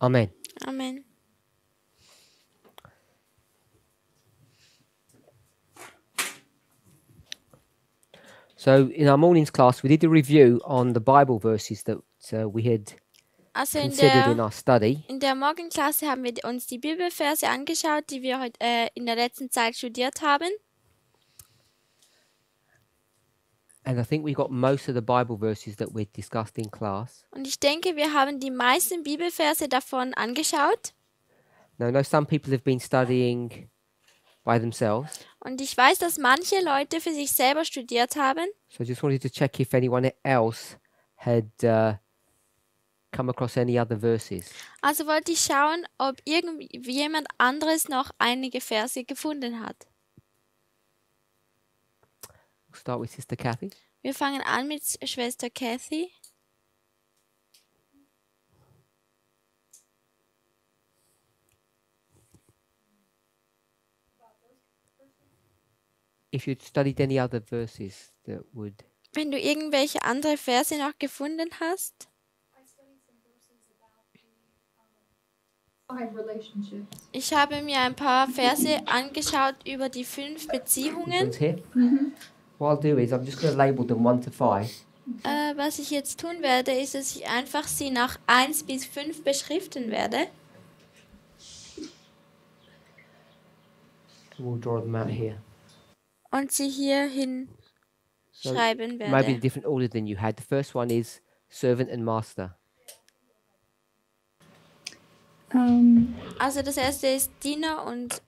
Amen. Amen. So in our morning's class, we did a review on the Bible verses that we had considered in our study. In der Morgenklasse haben wir uns die Bibelverse angeschaut, die wir heute in der letzten Zeit studiert haben. And I think we got most of the Bible verses that we discussed in class. Und ich denke, wir haben die meisten Bibelverse davon angeschaut. Now, I know some people have been studying by themselves. Und ich weiß, dass manche Leute für sich selber studiert haben. So I just wanted to check if anyone else had come across any other verses. Also wollte ich schauen, ob irgendjemand anderes noch einige Verse gefunden hat. We'll start with Sister Kathy. Wir fangen an mit Schwester Kathy. If you'd studied any other verses that would... Wenn du irgendwelche andere Verse noch gefunden hast. Ich habe mir ein paar Verse angeschaut über die 5 Beziehungen. What I'll do is I'm just going to label them 1 to 5. Was ich jetzt tun werde, ist, dass ich einfach sie nach 1 bis 5 beschriften werde. We'll draw them out here. Und sie hierhin schreiben werde. Maybe a different order than you had. The first one is servant and master. Also das erste ist Diener und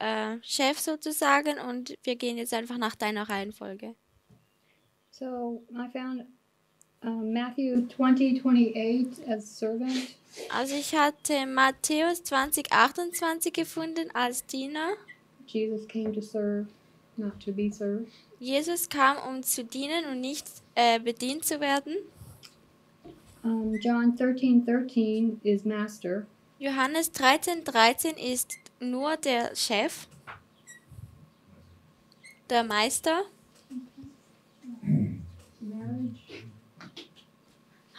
Chef sozusagen, und wir gehen jetzt einfach nach deiner Reihenfolge. So I found Matthew 20:28 as servant. Also ich hatte Matthäus 20:28 gefunden als Diener. Jesus came to serve, not to be served. Jesus kam, um zu dienen und nicht bedient zu werden. John 13:13 is master. Johannes 13:13 ist nur der Chef, der Meister.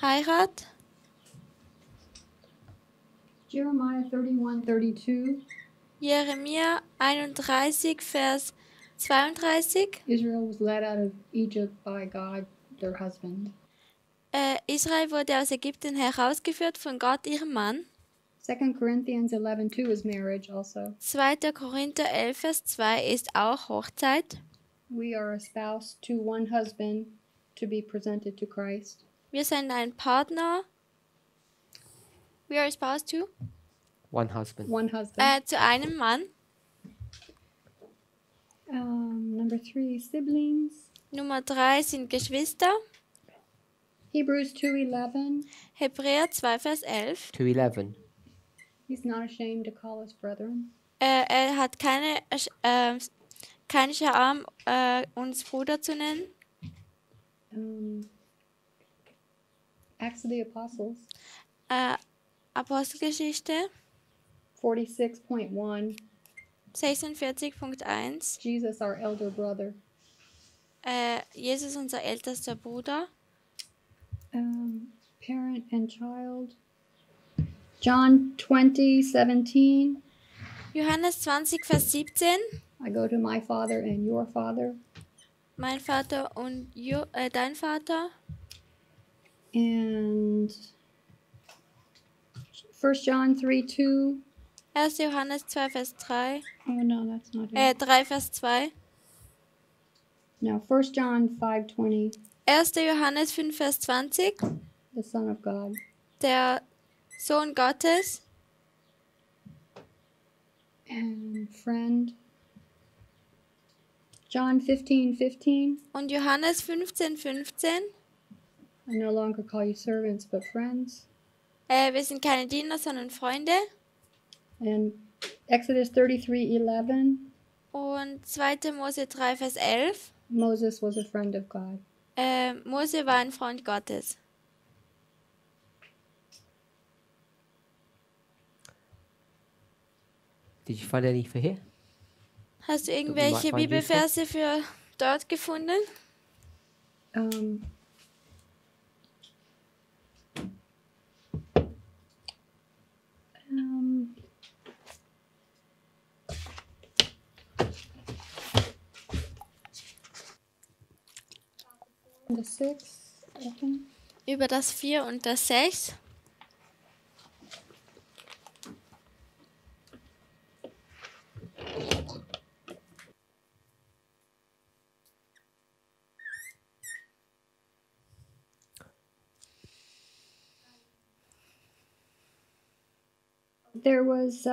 Heirat. Jeremiah 31:32. Jeremia 31, Vers 32. Israel was led out of Egypt by God, their husband. Israel wurde aus Ägypten herausgeführt von Gott, ihrem Mann. 2. Corinthians 11:2 is marriage also. 2. Korinther 11, Vers 2 ist auch Hochzeit. We are a spouse to one husband to be presented to Christ. Wir sind ein Partner. We are a spouse to one husband. Zu einem Mann. Number 3, siblings. Nummer 3 sind Geschwister. Hebrews 2:11. Hebräer 2, Vers 11. 2:11. He's not ashamed to call us brethren. Er hat keine Scham, uns Bruder zu nennen. Acts of the Apostles. Apostelgeschichte. 46.1. 46.1. Jesus, our elder brother. Jesus, unser ältester Bruder. Parent and child. John 20:17. Johannes 20, Vers 17. I go to my father and your father. Mein Vater und dein Vater. And 1 John 3:2. 1. Johannes 2, Vers 3. Oh no, that's not it. 3, Vers 2. No, 1 John 5:20. 1. Johannes 5, Vers 20. The Son of God. Der Sohn Gottes. And friend. John 15:15. Und Johannes 15:15. I no longer call you servants, but friends. Wir sind keine Diener, sondern Freunde. And Exodus 33:11. Und 2. Mose 3, Vers 11. Moses was a friend of God. Mose war ein Freund Gottes. Did you find any for here? Hast du irgendwelche Bibelverse für dort gefunden? 6. Über das 4 und das 6. There was,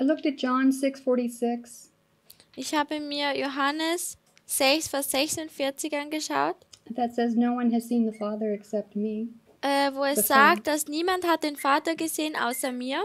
I looked at John 6:46. Ich habe mir Johannes 6, Vers 46 angeschaut. That says, no one has seen the Father except me. Wo es sagt, dass niemand hat den Vater gesehen außer mir.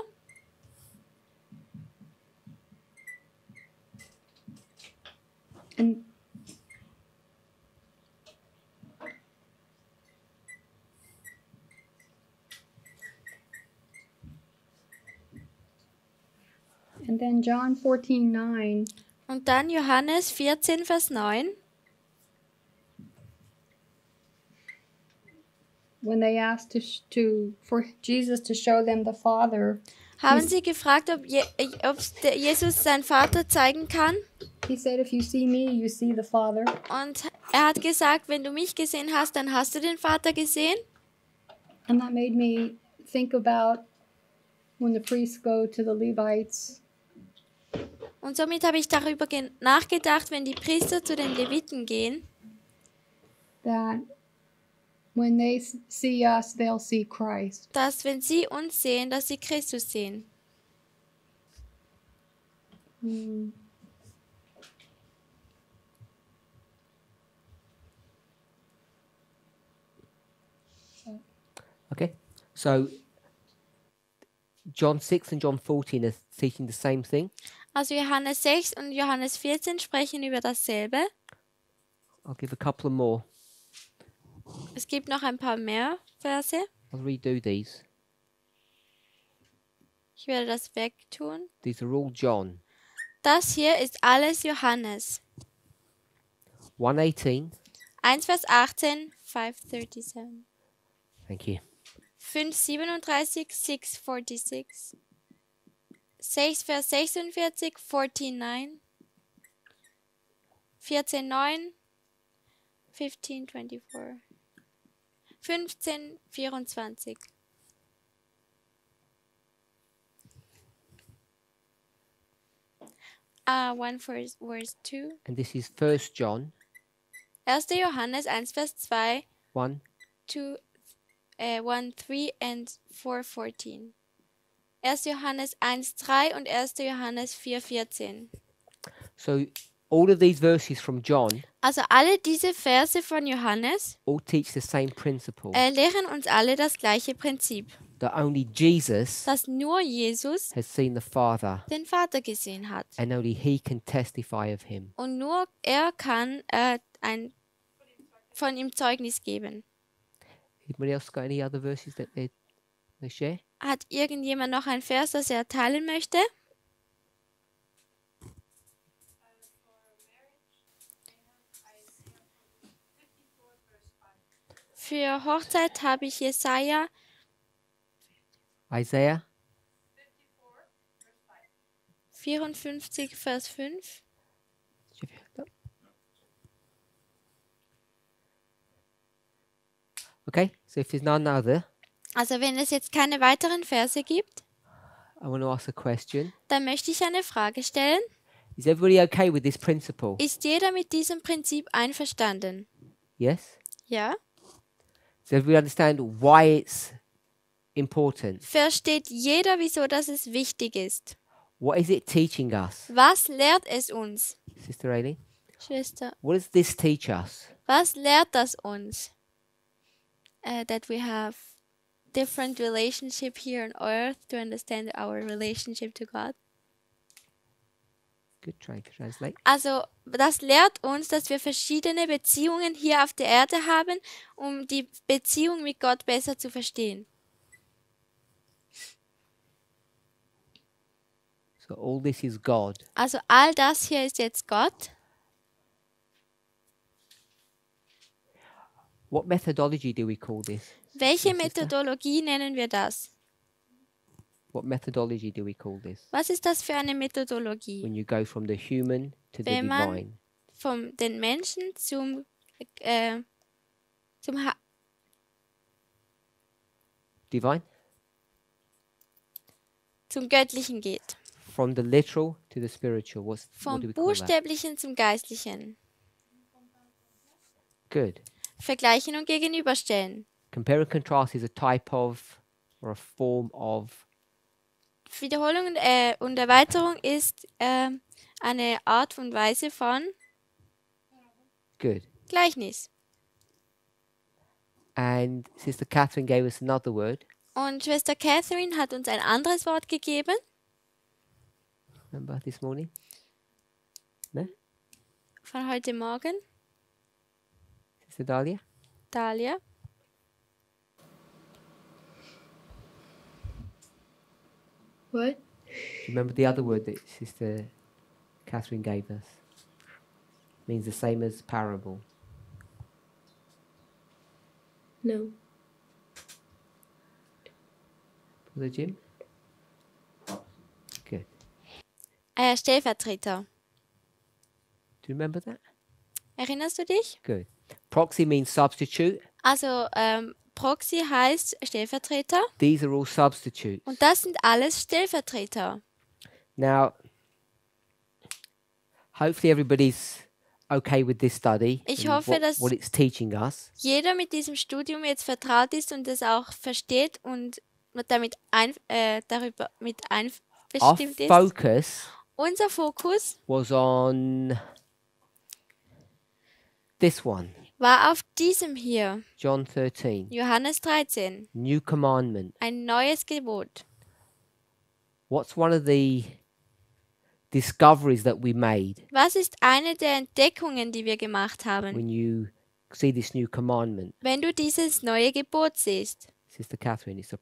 And then John 14:9. Und dann Johannes 14, Vers 9. When they asked for Jesus to show them the Father. Haben sie gefragt, ob Jesus seinen Vater zeigen kann? He said, if you see me, you see the Father. Und hat gesagt, wenn du mich gesehen hast, dann hast du den Vater gesehen. And that made me think about when the priests go to the Levites. Und somit habe ich darüber nachgedacht, wenn die Priester zu den Leviten gehen, that when they see us, they'll see Christ. Dass wenn sie uns sehen, dass sie Christus sehen. Mm. Okay, so John 6 and John 14 are teaching the same thing. Also Johannes 6 und Johannes 14 sprechen über dasselbe. I'll give a couple more. Es gibt noch ein paar mehr Verse. I'll redo these. Ich werde das wegtun. These are all John. Das hier ist alles Johannes. 1:18. 1 Vers 18, 5:37. Thank you. 5:37, 6:46. 6 Vers 46, 14:9, 14:9, 15:24, 15:24. One verse 2. And this is First John. 1. Johannes 1 Vers 2. 1. 2, 1, 3 and 4:14. 1. Johannes 1:3 und 1. Johannes 4:14. So all of these verses from John. Also alle diese Verse von Johannes. All teach the same principle. Lehren uns alle das gleiche Prinzip. That only Jesus. Dass nur Jesus. Has seen the Father. Den Vater gesehen hat. And only he can testify of him. Und nur er kann von ihm Zeugnis geben. Anybody else got any other verses that they share? Hat irgendjemand noch einen Vers, das er teilen möchte? Für Hochzeit habe ich Isaiah 54, Vers 5. Okay, so if there's none other. Also wenn es jetzt keine weiteren Verse gibt, dann möchte ich eine Frage stellen. Is everybody okay with this principle? Ist jeder mit diesem Prinzip einverstanden? Yes? Ja. Does everybody understand why it's important? Versteht jeder, wieso das es wichtig ist? What is it teaching us? Was lehrt es uns? Sister Aileen? What does this teach us? Was lehrt das uns? That we have different relationship here on earth to understand our relationship to God. Good try to translate. Also, das lehrt uns, dass wir verschiedene Beziehungen hier auf der Erde haben, um die Beziehung mit Gott besser zu verstehen. So all this is God. Also all das hier ist jetzt Gott. What methodology do we call this? Welche Methodologie nennen wir das? What methodology do we call this? Was ist das für eine Methodologie? When you go from the human to the divine. Wenn man vom den Menschen zum Divine. Zum Göttlichen geht. From the literal to the spiritual. Vom Buchstäblichen zum Geistlichen. Good. Vergleichen und gegenüberstellen. Compare and contrast is a type of or a form of. Wiederholung und Erweiterung ist eine Art und Weise von. Good. Gleichnis. And Sister Catherine gave us another word. Und Schwester Catherine hat uns ein anderes Wort gegeben. Remember this morning? Ne? Von heute Morgen. Sister Dahlia. Dahlia. What? Remember the other word that Sister Catherine gave us? It means the same as parable. No. Brother Jim? Good. Stellvertreter. Do you remember that? Erinnerst du dich? Good. Proxy means substitute. Also, Proxy heißt Stellvertreter. These are all substitutes. Und das sind alles Stellvertreter. Now, hopefully everybody's okay with this study. Ich hoffe, dass what it's teaching us. Jeder mit diesem Studium jetzt vertraut ist und es auch versteht und damit darüber mit einbestimmt ist. Unser Fokus was on this one. War auf diesem hier. John 13. Johannes 13. New commandment. Ein neues Gebot. What's one of the discoveries that we made? Was ist eine der Entdeckungen, die wir gemacht haben? When you see this new commandment. Wenn du dieses neue Gebot siehst. Sister Catherine, it's a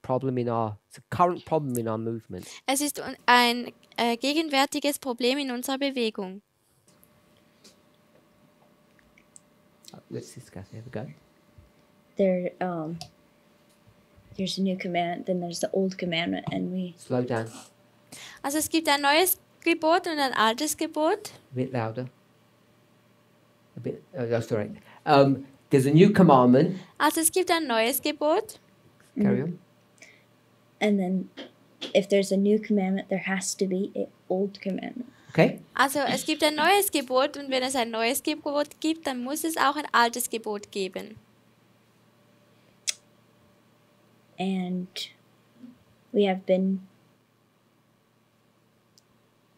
current problem in our movement. Es ist ein gegenwärtiges Problem in unserer Bewegung. Let's discuss. Have a go. There's a new command, then there's the old commandment, and we slow down. Also es gibt ein neues Gebot und ein altes Gebot. A bit louder. A bit. Oh, that's all right. There's a new commandment. Also es gibt ein neues Gebot. Carry on. And then, if there's a new commandment, there has to be an old commandment. Okay. Also es gibt ein neues Gebot und wenn es ein neues Gebot gibt, dann muss es auch ein altes Gebot geben. And we have been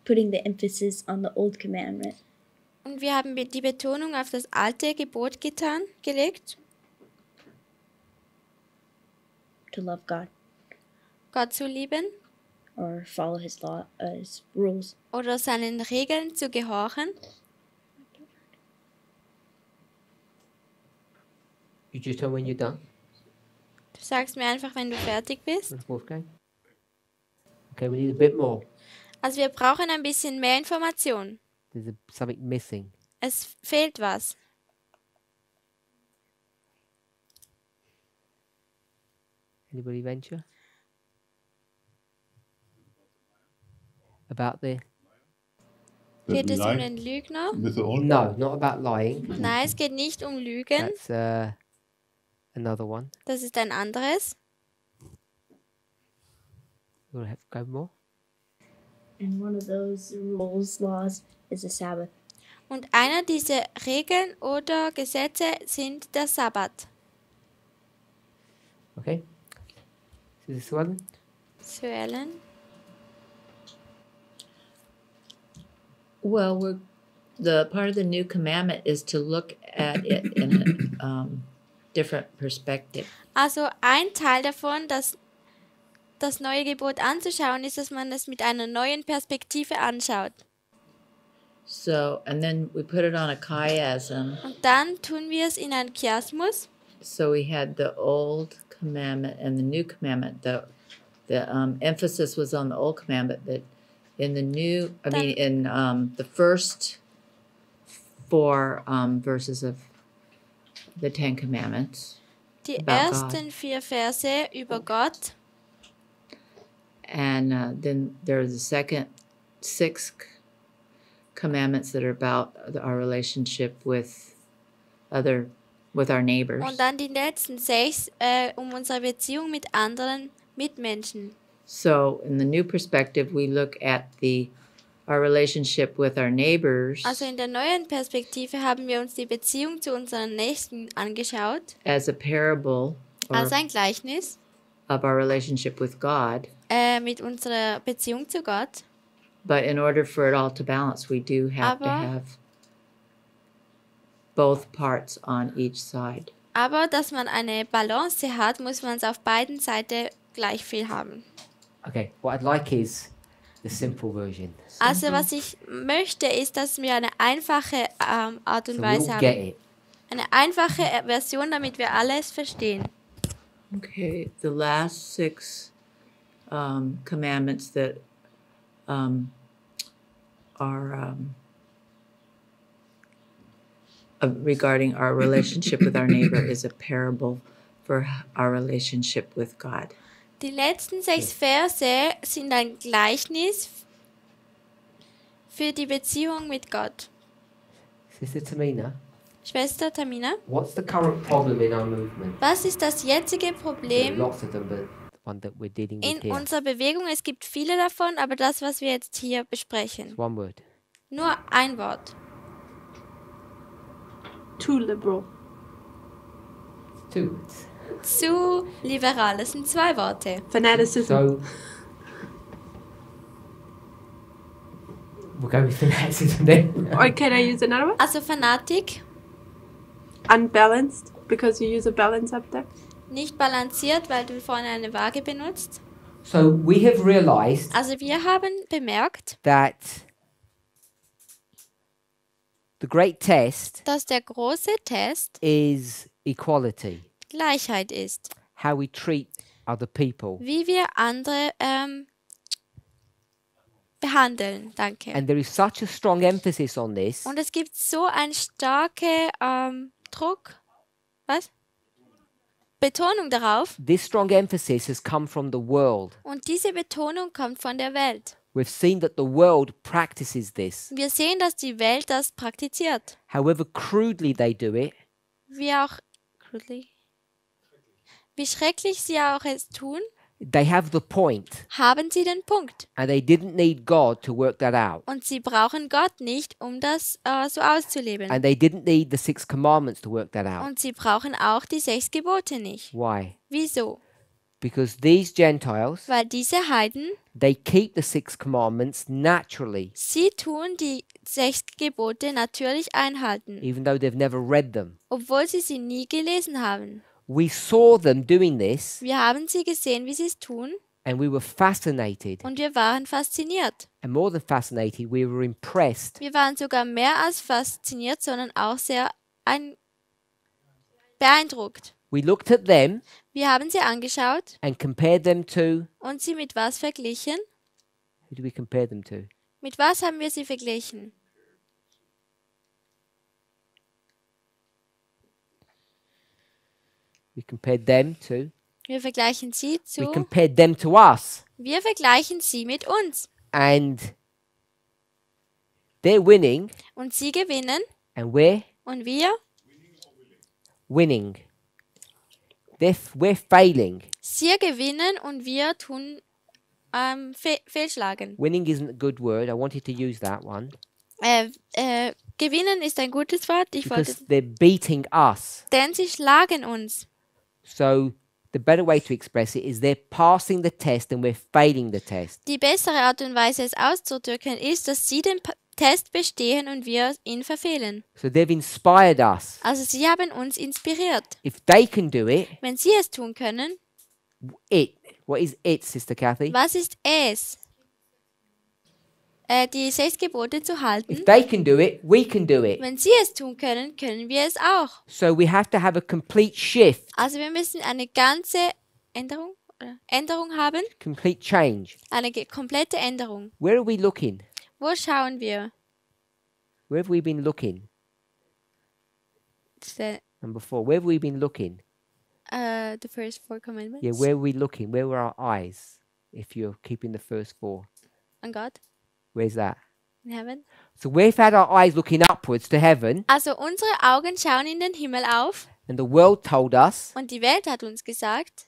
putting the emphasis on the old commandment. Und wir haben die Betonung auf das alte Gebot gelegt. To love God. Gott zu lieben. Or follow his law, his rules. Oder seinen Regeln zu gehorchen. You just tell when you're done. Du sagst mir einfach, wenn du fertig bist. Okay, we need a bit more. Also wir brauchen ein bisschen mehr Information. There's something missing. Es fehlt was. Anybody venture? About the geht es um den Lügner? No, not about lying. Nein, es geht nicht um Lügen. That's, another one. Das ist ein anderes. We'll have to go more. And one of those rules, laws is the Sabbath. Und einer dieser Regeln oder Gesetze sind der Sabbat. Okay. So this one. So Ellen. Well, the part of the new commandment is to look at it in a different perspective. Also ein Teil davon, dass das neue Gebot anzuschauen, ist, dass man es mit einer neuen Perspektive anschaut. So, and then we put it on a chiasm. Und dann tun wir es in einen Chiasmus. So we had the old commandment and the new commandment. The emphasis was on the old commandment, but in the new, the first four verses of the Ten Commandments. Die ersten vier Verse über Gott. And then there are the second six commandments that are about our relationship with other with our neighbors. Und dann die letzten sechs unsere Beziehung mit anderen Mitmenschen. So in the new perspective, we look at our relationship with our neighbors. Also in der neuen Perspektive haben wir uns die Beziehung zu unseren Nächsten angeschaut. As a parable. Als ein Gleichnis. Of our relationship with God. Mit unserer Beziehung zu Gott. But in order for it all to balance, we do have to have both parts on each side. Aber dass man eine Balance hat, muss man es auf beiden Seiten gleich viel haben. Okay, what I'd like is the simple version. Also was ich möchte ist, dass wir eine einfache Art und Weise haben. Eine einfache Version, damit wir alles verstehen. Okay, the last six commandments that are regarding our relationship with our neighbor is a parable for our relationship with God. Die letzten sechs Verse sind ein Gleichnis für die Beziehung mit Gott. Sister Tamina. Schwester Tamina. What's the current problem in our movement? Was ist das jetzige Problem in unserer Bewegung? Es gibt viele davon, aber das, was wir jetzt hier besprechen. One word. Nur ein Wort. Too liberal. Too. Zu liberal. Das sind zwei Worte. Fanaticism. So, we'll go with fanaticism then. Or can I use another one? Also Fanatik. Unbalanced, because you use a balance up there. Nicht balanciert, weil du vorne eine Waage benutzt. So we have realized. Also wir haben bemerkt, that the great test. Dass der große Test is equality. Gleichheit ist. How we treat other people. Wie wir andere behandeln. Danke. And there is such a strong emphasis on this. Und es gibt so einen starken Druck. Was? Betonung darauf. This strong emphasis has come from the world. Und diese Betonung kommt von der Welt. We've seen that the world practices this. Wir sehen, dass die Welt das praktiziert. However crudely they do it. Wie auch crudely. Wie schrecklich sie auch es tun, they have the point. Haben sie den Punkt. And they didn't need God to work that out. Und sie brauchen Gott nicht, das so auszuleben. And they didn't need the six commandments to work that out. Und sie brauchen auch die sechs Gebote nicht. Why? Wieso? Because these Gentiles, weil diese Heiden, they keep the six commandments naturally. Sie tun die sechs Gebote natürlich einhalten. Even though they've never read them. Obwohl sie nie gelesen haben. We saw them doing this. Wir haben sie gesehen, wie sie es tun. And we were fascinated. Und wir waren fasziniert. And more than fascinated, we were impressed. Wir waren sogar mehr als fasziniert, sondern auch sehr beeindruckt. We looked at them. Wir haben sie angeschaut. And compared them to. Und sie mit was verglichen? Who do we compare them to? Mit was haben wir sie verglichen? We compared them to. Wir vergleichen sie zu. We compared them to us. Wir vergleichen sie mit uns. And they're winning. Und sie gewinnen. And we're. Und wir. Winning. We're failing. Sie gewinnen und wir tun fehlschlagen. Winning isn't a good word. I wanted to use that one. Gewinnen ist ein gutes Wort. Ich wollte. Because they're beating us. Denn sie schlagen uns. So the better way to express it is they're passing the test and we're failing the test. Die bessere Art und Weise es auszudrücken ist, dass sie den Test bestehen und wir ihn verfehlen. So they've inspired us. Also sie haben uns inspiriert. If they can do it, wenn sie es tun können, it. What is it, Sister Kathy? Was ist es? Die sechs Gebote zu halten. If they can do it, we can do it. Wenn sie es tun können, können wir es auch. So we have to have a complete shift. Also wir müssen eine ganze Änderung haben. Complete change. Eine komplette Änderung. Where are we looking? Wo schauen wir? Where have we been looking? Number 4. Where have we been looking? The first 4 commandments. Yeah, where were we looking? Where were our eyes? If you're keeping the first 4. On God. Where's that? In heaven. So we've had our eyes looking upwards to heaven. Also unsere Augen schauen in den Himmel auf. And the world told us und die Welt hat uns gesagt,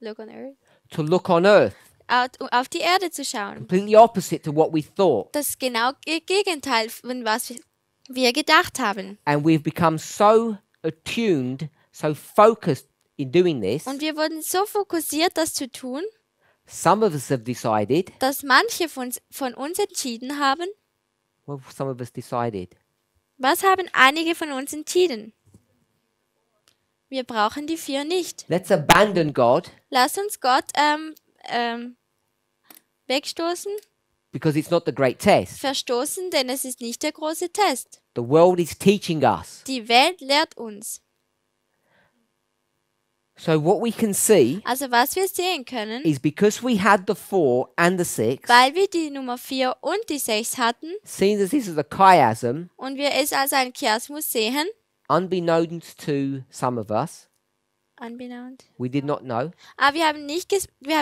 look on earth, to look on earth. Auf die Erde zu schauen. Completely opposite to what we thought. Das genau Gegenteil von was wir gedacht haben. And we've become so attuned, so focused in doing this. Und wir wurden so fokussiert, das zu tun. Some of us have decided. Dass manche von uns entschieden haben. Well, some of us decided. Was haben einige von uns entschieden? Wir brauchen die vier nicht. Let's abandon God. Lass uns Gott wegstoßen. Because it's not the great test. Verstoßen, denn es ist nicht der große Test. The world is teaching us. Die Welt lehrt uns. So what we can see, also was wir sehen können, is because we had the 4 and the 6, weil wir die Nummer 4 und die 6 hatten, seeing as this is a chiasm, und wir es als ein Chiasmus sehen, unbeknownst to some of us, we did not know. Aber wir haben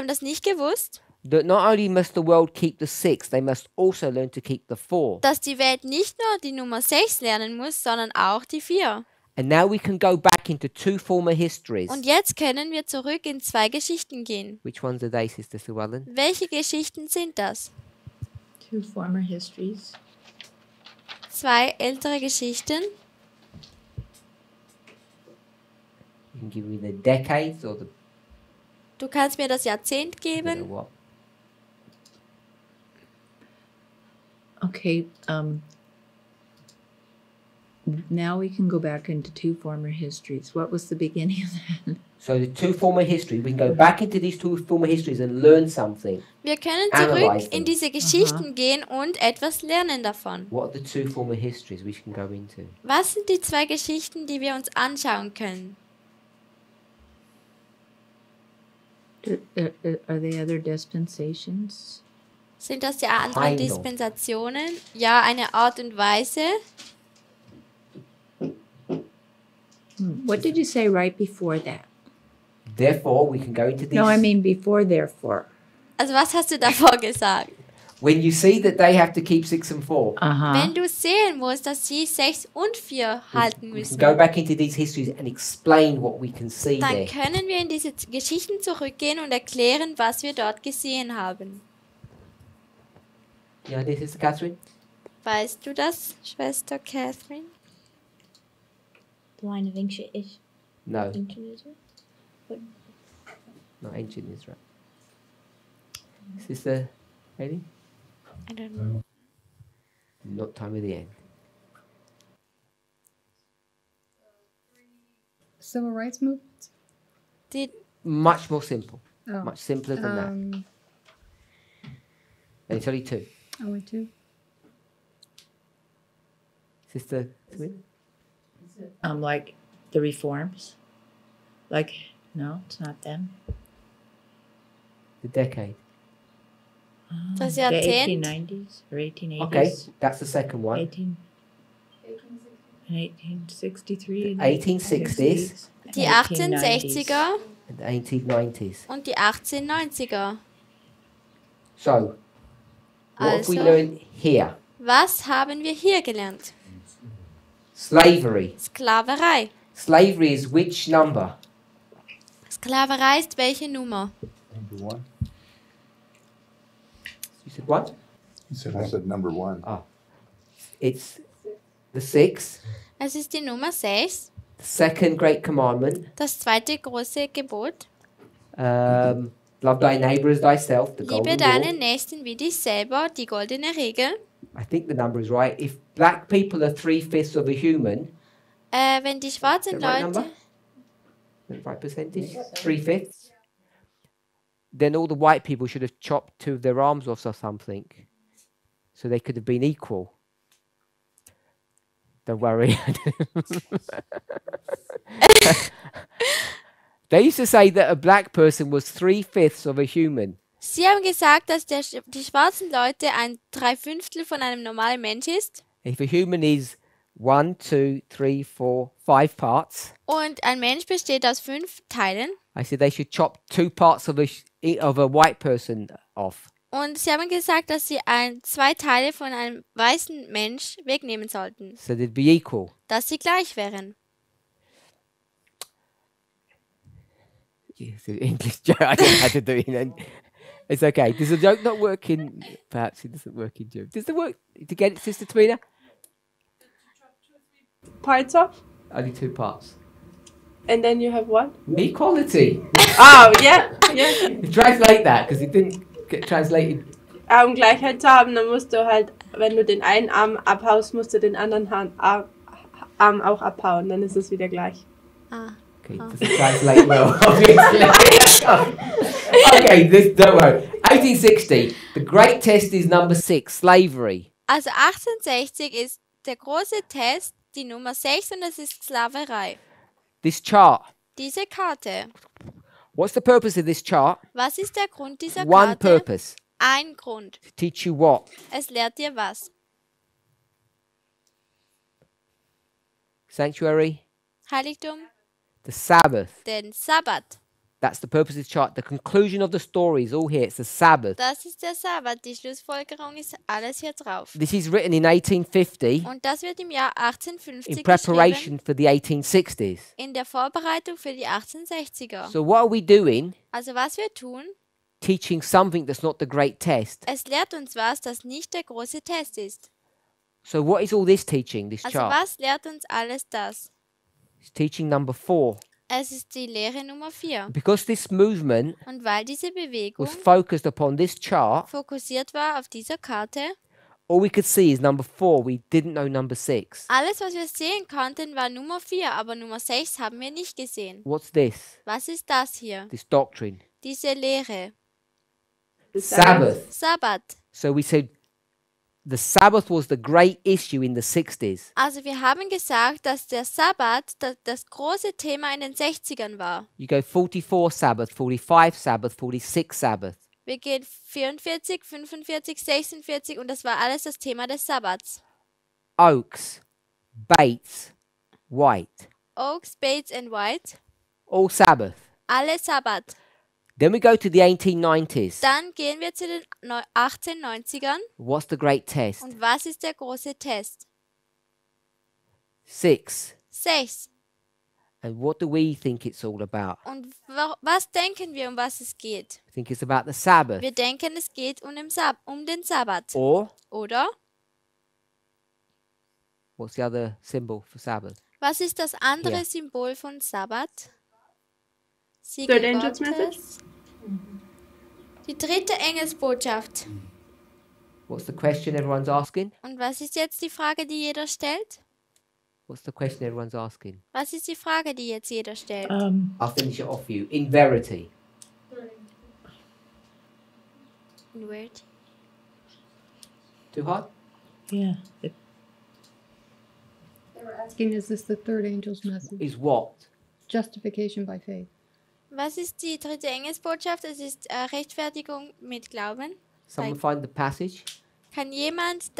das nicht gewusst. That not only must the world keep the 6, they must also learn to keep the 4. Dass die Welt nicht nur die Nummer 6 lernen muss, sondern auch die 4. And now we can go back into 2 former histories. Und jetzt können wir zurück in 2 Geschichten gehen. Which ones are they, Sister Llewellyn? Welche Geschichten sind das? 2 former histories. 2 ältere Geschichten. You can give me the decades or the... Du kannst mir das Jahrzehnt geben. Okay, now we can go back into 2 former histories. What was the beginning of that? So the 2 former history, we can go back into these 2 former histories and learn something. Wir können zurück in diese Geschichten gehen und etwas lernen davon. What are the 2 former histories we can go into? Was sind die 2 Geschichten, die wir uns anschauen können? Are they other dispensations? Sind das ja andere Dispensationen? Ja, eine Art und Weise. What did you say right before that? Therefore, we can go into these. No, I mean before therefore. Also, was hast du davor gesagt? When you see that they have to keep 6 and 4. Wenn du sehen musst, dass sie 6 und 4 halten müssen. Go back into these histories and explain what we can see there. Dann können wir in diese Geschichten zurückgehen und erklären, was wir dort gesehen haben. Ja, das ist Catherine. Weißt du das, Schwester Catherine? Line of ancient Israel? No. Ancient Israel? What? Not ancient Israel. Sister Aileen? I don't know. Not time of the end. Civil rights movement? Much more simple. Oh. Much simpler than that. And it's only 2. Only 2. Sister Smith? Like the reforms, like no, it's not them. The decade. The 1890s or 1880s. Okay, that's the second one. 1863. 1860s. Die 1860er. And the 1890s. Und die 1890er. So, what have we learned here? Was haben wir hier gelernt? Slavery. Sklaverei. Slavery is which number? Sklaverei ist welche Nummer? Number 1. You said what? I said number 1. Ah. It's the 6. Es ist die Nummer 6. The 2nd great commandment. Das zweite große Gebot. Love thy neighbor as thyself. The golden Liebe deinen Nächsten wie dich selber, die goldene Regel. I think the number is right. If black people are 3/5 of a human, wenn die schwarzen Leute, right percentage, 3/5, then all the white people should have chopped 2 of their arms off or something, so they could have been equal. Don't worry. They used to say that a black person was 3/5 of a human. Sie haben gesagt, dass die schwarzen Leute ein 3/5 von einem normalen Mensch ist. If a human is 1, 2, 3, 4, 5 parts. Und ein Mensch besteht aus 5 Teilen. I said they should chop 2 parts of a white person off. Und sie haben gesagt, dass sie 2 Teile von einem weißen Mensch wegnehmen sollten. So they'd be equal. Dass sie gleich wären. Yes, in English joke. I don't know how to do it. Then. It's okay. Does the joke not work in? Perhaps it doesn't work in German. Does the work to get it, Sister Tamina? Parts of? Only two parts. And then you have what? Equality. Oh yeah. Translate that because it didn't get translated. Gleichheit zu haben, dann musst du halt, wenn du den einen Arm abhaust, musst du den anderen Arm auch abhauen, dann ist es wieder gleich. Okay, it doesn't translate well, obviously. Okay, this, don't worry. 1860, the great test is number 6, slavery. Also 1860 ist der große Test, die Nummer 6, und das ist Sklaverei. This chart. Diese Karte. What's the purpose of this chart? Was ist der Grund dieser Karte? One purpose. Ein Grund. To teach you what? Es lehrt dir was? Sanctuary. Heiligtum. The Sabbath. Den Sabbat. That's the purpose of the chart. The conclusion of the story is all here. It's the Sabbath. Das ist der Sabbat. Die Schlussfolgerung ist alles hier drauf. This is written in 1850. Und das wird im Jahr 1850 in preparation for the 1860s. In der Vorbereitung für die 1860er. So what are we doing? Also was wir tun? Teaching something that's not the great test. Es lehrt uns was, das nicht der große Test ist. So what is all this teaching, this chart? Also was lehrt uns alles das? It's teaching number 4. Es ist die Lehre Nummer 4. Because this movement und weil diese Bewegung was focused upon this chart, fokussiert war auf dieser Karte, all we could see is number 4. We didn't know number 6. Alles, was wir sehen konnten, war Nummer 4, aber Nummer 6 haben wir nicht gesehen. What's this? Was ist das hier? This doctrine. Diese Lehre. Sabbath. Sabbat. So we said the Sabbath was the great issue in the 60s. Also wir haben gesagt, dass der Sabbat das große Thema in den 60ern war. You go 44 Sabbath, 45 Sabbath, 46 Sabbath. Wir gehen 44, 45, 46 und das war alles das Thema des Sabbats. Oaks, Bates, White. Oaks, Bates and White. All Sabbath. Alle Sabbat. Then we go to the 1890s. Dann gehen wir zu den 1890ern. What's the great test? Und was ist der große Test? 6. 6. And what do we think it's all about? Und was denken wir, was es geht? I think it's about the Sabbath. Wir denken, es geht den Sabbat. Oder? What's the other symbol for Sabbath? Was ist das andere Symbol von Sabbat? Third Angel's Message. Die dritte Engelsbotschaft. What's the question everyone's asking? Und was ist jetzt die Frage, die jeder stellt? What's the question everyone's asking? Was ist die Frage, die jetzt jeder stellt? I'll finish it off for you. In verity. In verity. Too hard? Yeah. They were asking, is this the third angel's message? Is what? Justification by faith. Was ist die dritte Engelsbotschaft? Es ist Rechtfertigung mit Glauben. Someone find the passage. Kann jemand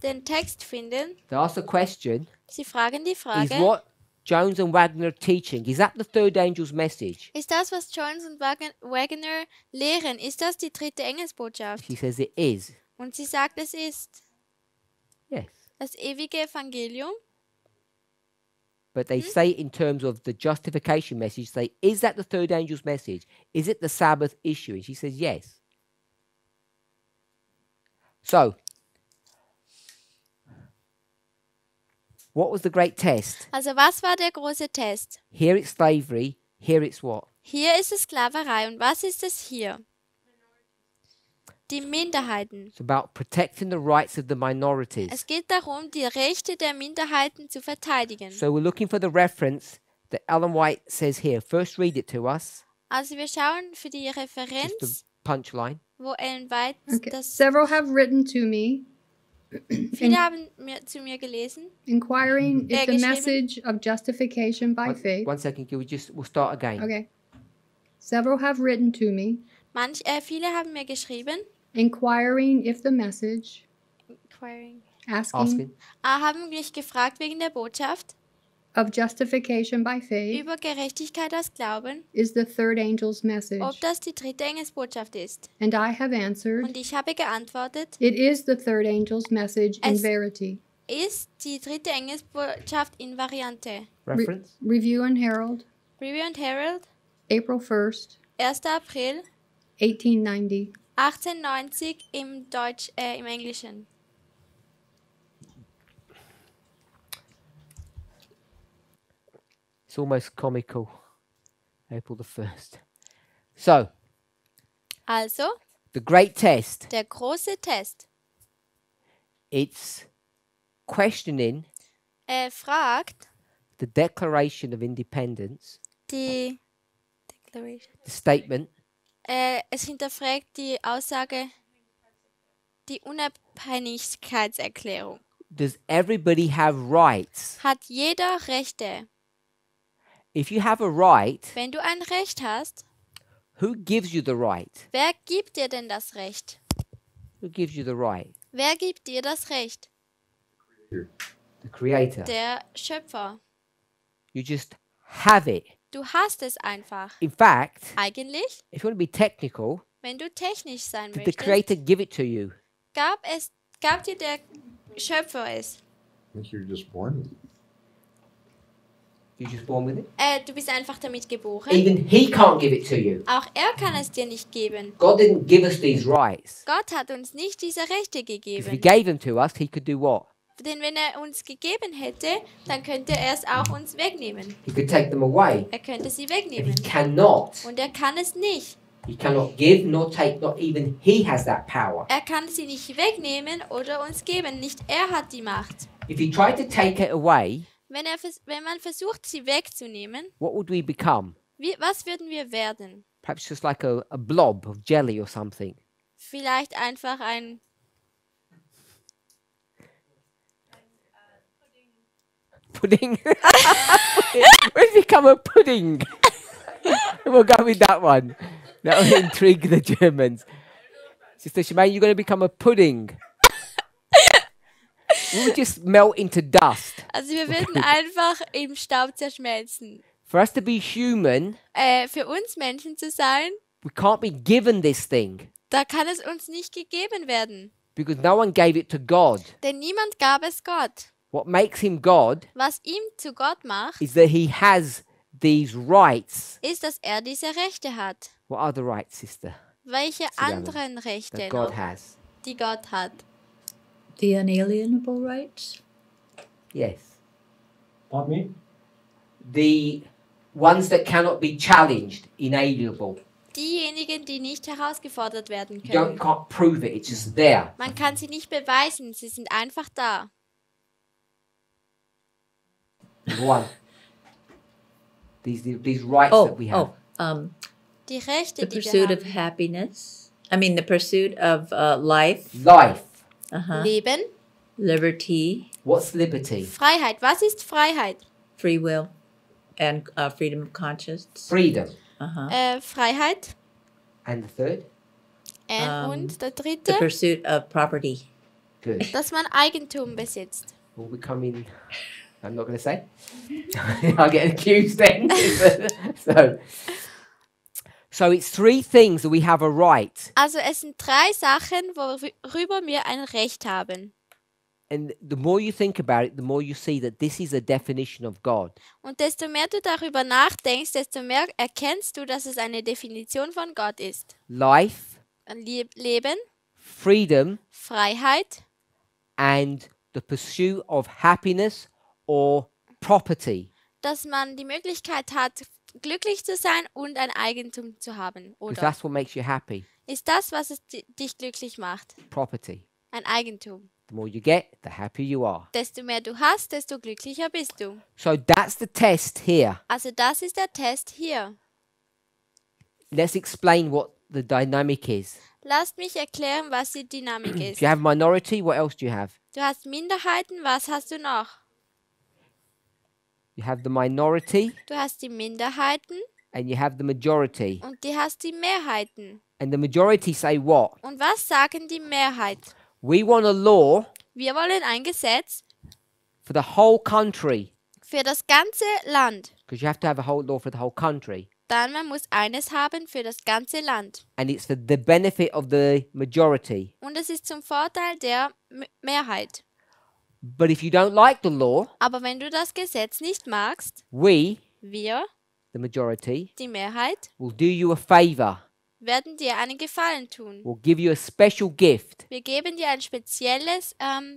den Text finden? They ask the question. Sie fragen die Frage. Is what Jones and Wagner teaching? Is that the third angel's message? Ist das, was Jones und Wagner lehren? Ist das die dritte Engelsbotschaft? She says it is. Und sie sagt, es ist. Yes. Das ewige Evangelium. But they say in terms of the justification message, they say, is that the third angel's message? Is it the Sabbath issue? And she says, yes. So, what was the great test? Also, was war der große Test? Here it's slavery, here it's what? Hier ist es Sklaverei, und was ist es hier? Die Minderheiten. It's about protecting the rights of the minorities. Es geht darum, die Rechte der Minderheiten zu verteidigen. So we're looking for the reference that Ellen White says here. First read it to us. Also wir schauen für die Referenz. Just the punchline. Wo Ellen White das Several have written to me. Viele haben zu mir gelesen. Inquiring if the message of justification by faith. One second, can we we'll start again. Okay. Several have written to me. Viele haben mir geschrieben. Inquiring if the message. Inquiring. Asking. Haben mich gefragt wegen der Botschaft. Of justification by faith. Über Gerechtigkeit aus Glauben. Is the third angel's message. Ob das die dritte Engelsbotschaft ist. And I have answered. Und ich habe geantwortet. It is the third angel's message in verity. Ist die dritte Engelsbotschaft in Variante. Reference. Review and Herald. Review and Herald. April 1st, 1. April 1890. 1890 im Deutsch, im Englischen. It's almost comical. April the 1st. So. Also. The great test. Der große Test. It's questioning. Fragt. The Declaration of Independence. Die Declaration. The statement. Es hinterfragt die Aussage, die Unabhängigkeitserklärung. Does everybody have rights? Hat jeder Rechte? If you have a right, wenn du ein Recht hast, who gives you the right? Wer gibt dir denn das Recht? Who gives you the right? Wer gibt dir das Recht? The Creator. Der Schöpfer. You just have it. Du hast es einfach. In fact, eigentlich, if you want to be technical, wenn du technisch sein möchtest, the Creator give it to you. Gab dir der Schöpfer es. I think you're just born with it. You're just born with it. Du bist einfach damit geboren. Even he can't give it to you. Auch er kann es dir nicht geben. God didn't give us these rights. Gott hat uns nicht diese Rechte gegeben. If he gave them to us, he could do what? Denn wenn er uns gegeben hätte, dann könnte er es auch uns wegnehmen. He could take them away. Er könnte sie wegnehmen. He cannot. Und er kann es nicht. He cannot give, nor take, not even he has that power. Er kann sie nicht wegnehmen oder uns geben. Nicht er hat die Macht. If he tried to take it away, wenn man versucht, sie wegzunehmen, what would we become? Was würden wir werden? Perhaps just like a blob of jelly or something. Vielleicht einfach ein pudding. We've become a pudding. We'll go with that one. That will intrigue the Germans. Sister Shemayne, you're going to become a pudding. We would just melt into dust. Also, wir würden einfach im Staub zerschmelzen. For us to be human, für uns Menschen zu sein, we can't be given this thing. Da kann es uns nicht gegeben werden. Because no one gave it to God. Denn niemand gab es Gott. What makes him God, was ihm zu Gott macht, is that he has these rights. Ist, dass er diese Rechte hat. What are the rights, Sister? Welche anderen Rechte that God has? Die Gott hat. The unalienable rights? Yes. Not me? The ones that cannot be challenged, inalienable. Diejenigen, die nicht herausgefordert werden können. You can't prove it, it's just there. Man kann sie nicht beweisen, sie sind einfach da. One. These rights that we have. Die Rechte, die wir haben. The pursuit of happiness. I mean, the pursuit of life. Life. Leben. Liberty. What's liberty? Freiheit. Was ist Freiheit? Free will and freedom of conscience. Freedom. Freiheit. And the third? Und der dritte? The pursuit of property. Good. Dass man Eigentum besitzt. Will we come in? I'm not going to say. I'll get accused then. so it's three things that we have a right. Also es sind drei Sachen, worüber wir ein Recht haben. And the more you think about it, the more you see that this is a definition of God. Und desto mehr du darüber nachdenkst, desto mehr erkennst du, dass es eine Definition von Gott ist. Life. Leben. Freedom. Freiheit. And the pursuit of happiness. Or property. Dass man die Möglichkeit hat, glücklich zu sein und ein Eigentum zu haben. Oder that's what makes you happy. Ist das, was es dich glücklich macht? Property. Ein Eigentum. The more you get, the happier you are. Desto mehr du hast, desto glücklicher bist du. So that's the test here. Also das ist der Test hier. Let's explain what the dynamic is. Lasst mich erklären, was die Dynamik ist. If you have minority, what else do you have? Du hast Minderheiten, was hast du noch? You have the minority. Du hast die Minderheiten. And you have the majority. Und du hast die Mehrheiten. And the majority say what? Und was sagen die Mehrheit? We want a law. Wir wollen ein Gesetz. For the whole country. Für das ganze Land. Because you have to have a whole law for the whole country. Dann man muss eines haben für das ganze Land. And it's for the benefit of the majority. Und es ist zum Vorteil der Mehrheit. But if you don't like the law, aber wenn du das Gesetz nicht magst, wir the majority, die Mehrheit, will do you a favor, werden dir einen Gefallen tun, will give you a special gift. Wir geben dir ein spezielles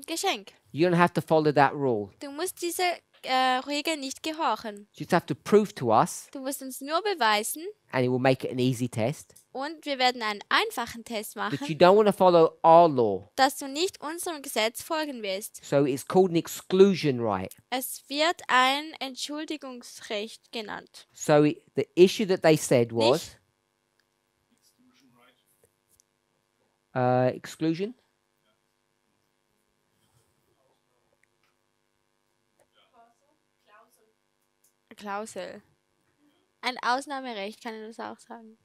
Geschenk. You don't have to follow that rule. Du musst diese Regel nicht gehorchen. You just have to prove to us. Du musst uns nur beweisen. And it will make it an easy test. Und wir werden einen einfachen Test machen. But you don't want to follow our law. Dass du nicht unserem Gesetz folgen willst. So it's called an exclusion right. Es wird ein Entschuldigungsrecht genannt. So the issue that they said was exclusion. Klausel. Ein Ausnahmerecht, kann ich das auch sagen.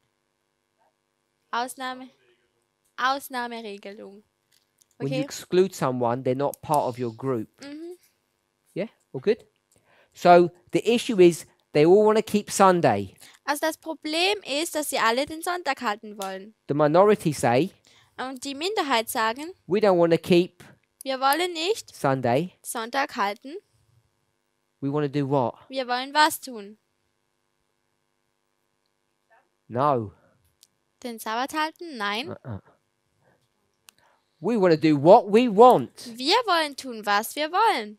Ausnahmeregelung. Okay. When you exclude someone, they're not part of your group. Mm-hmm. Yeah, all good? So, the issue is, they all want to keep Sunday. Also das Problem ist, dass sie alle den Sonntag halten wollen. The minority say, und die Minderheit sagen, we don't want to keep, wir wollen nicht Sunday. Sonntag halten. We want to do what? Wir wollen was tun? No. Den Sabbat halten? Nein. We want to do what we want. Wir wollen tun, was wir wollen.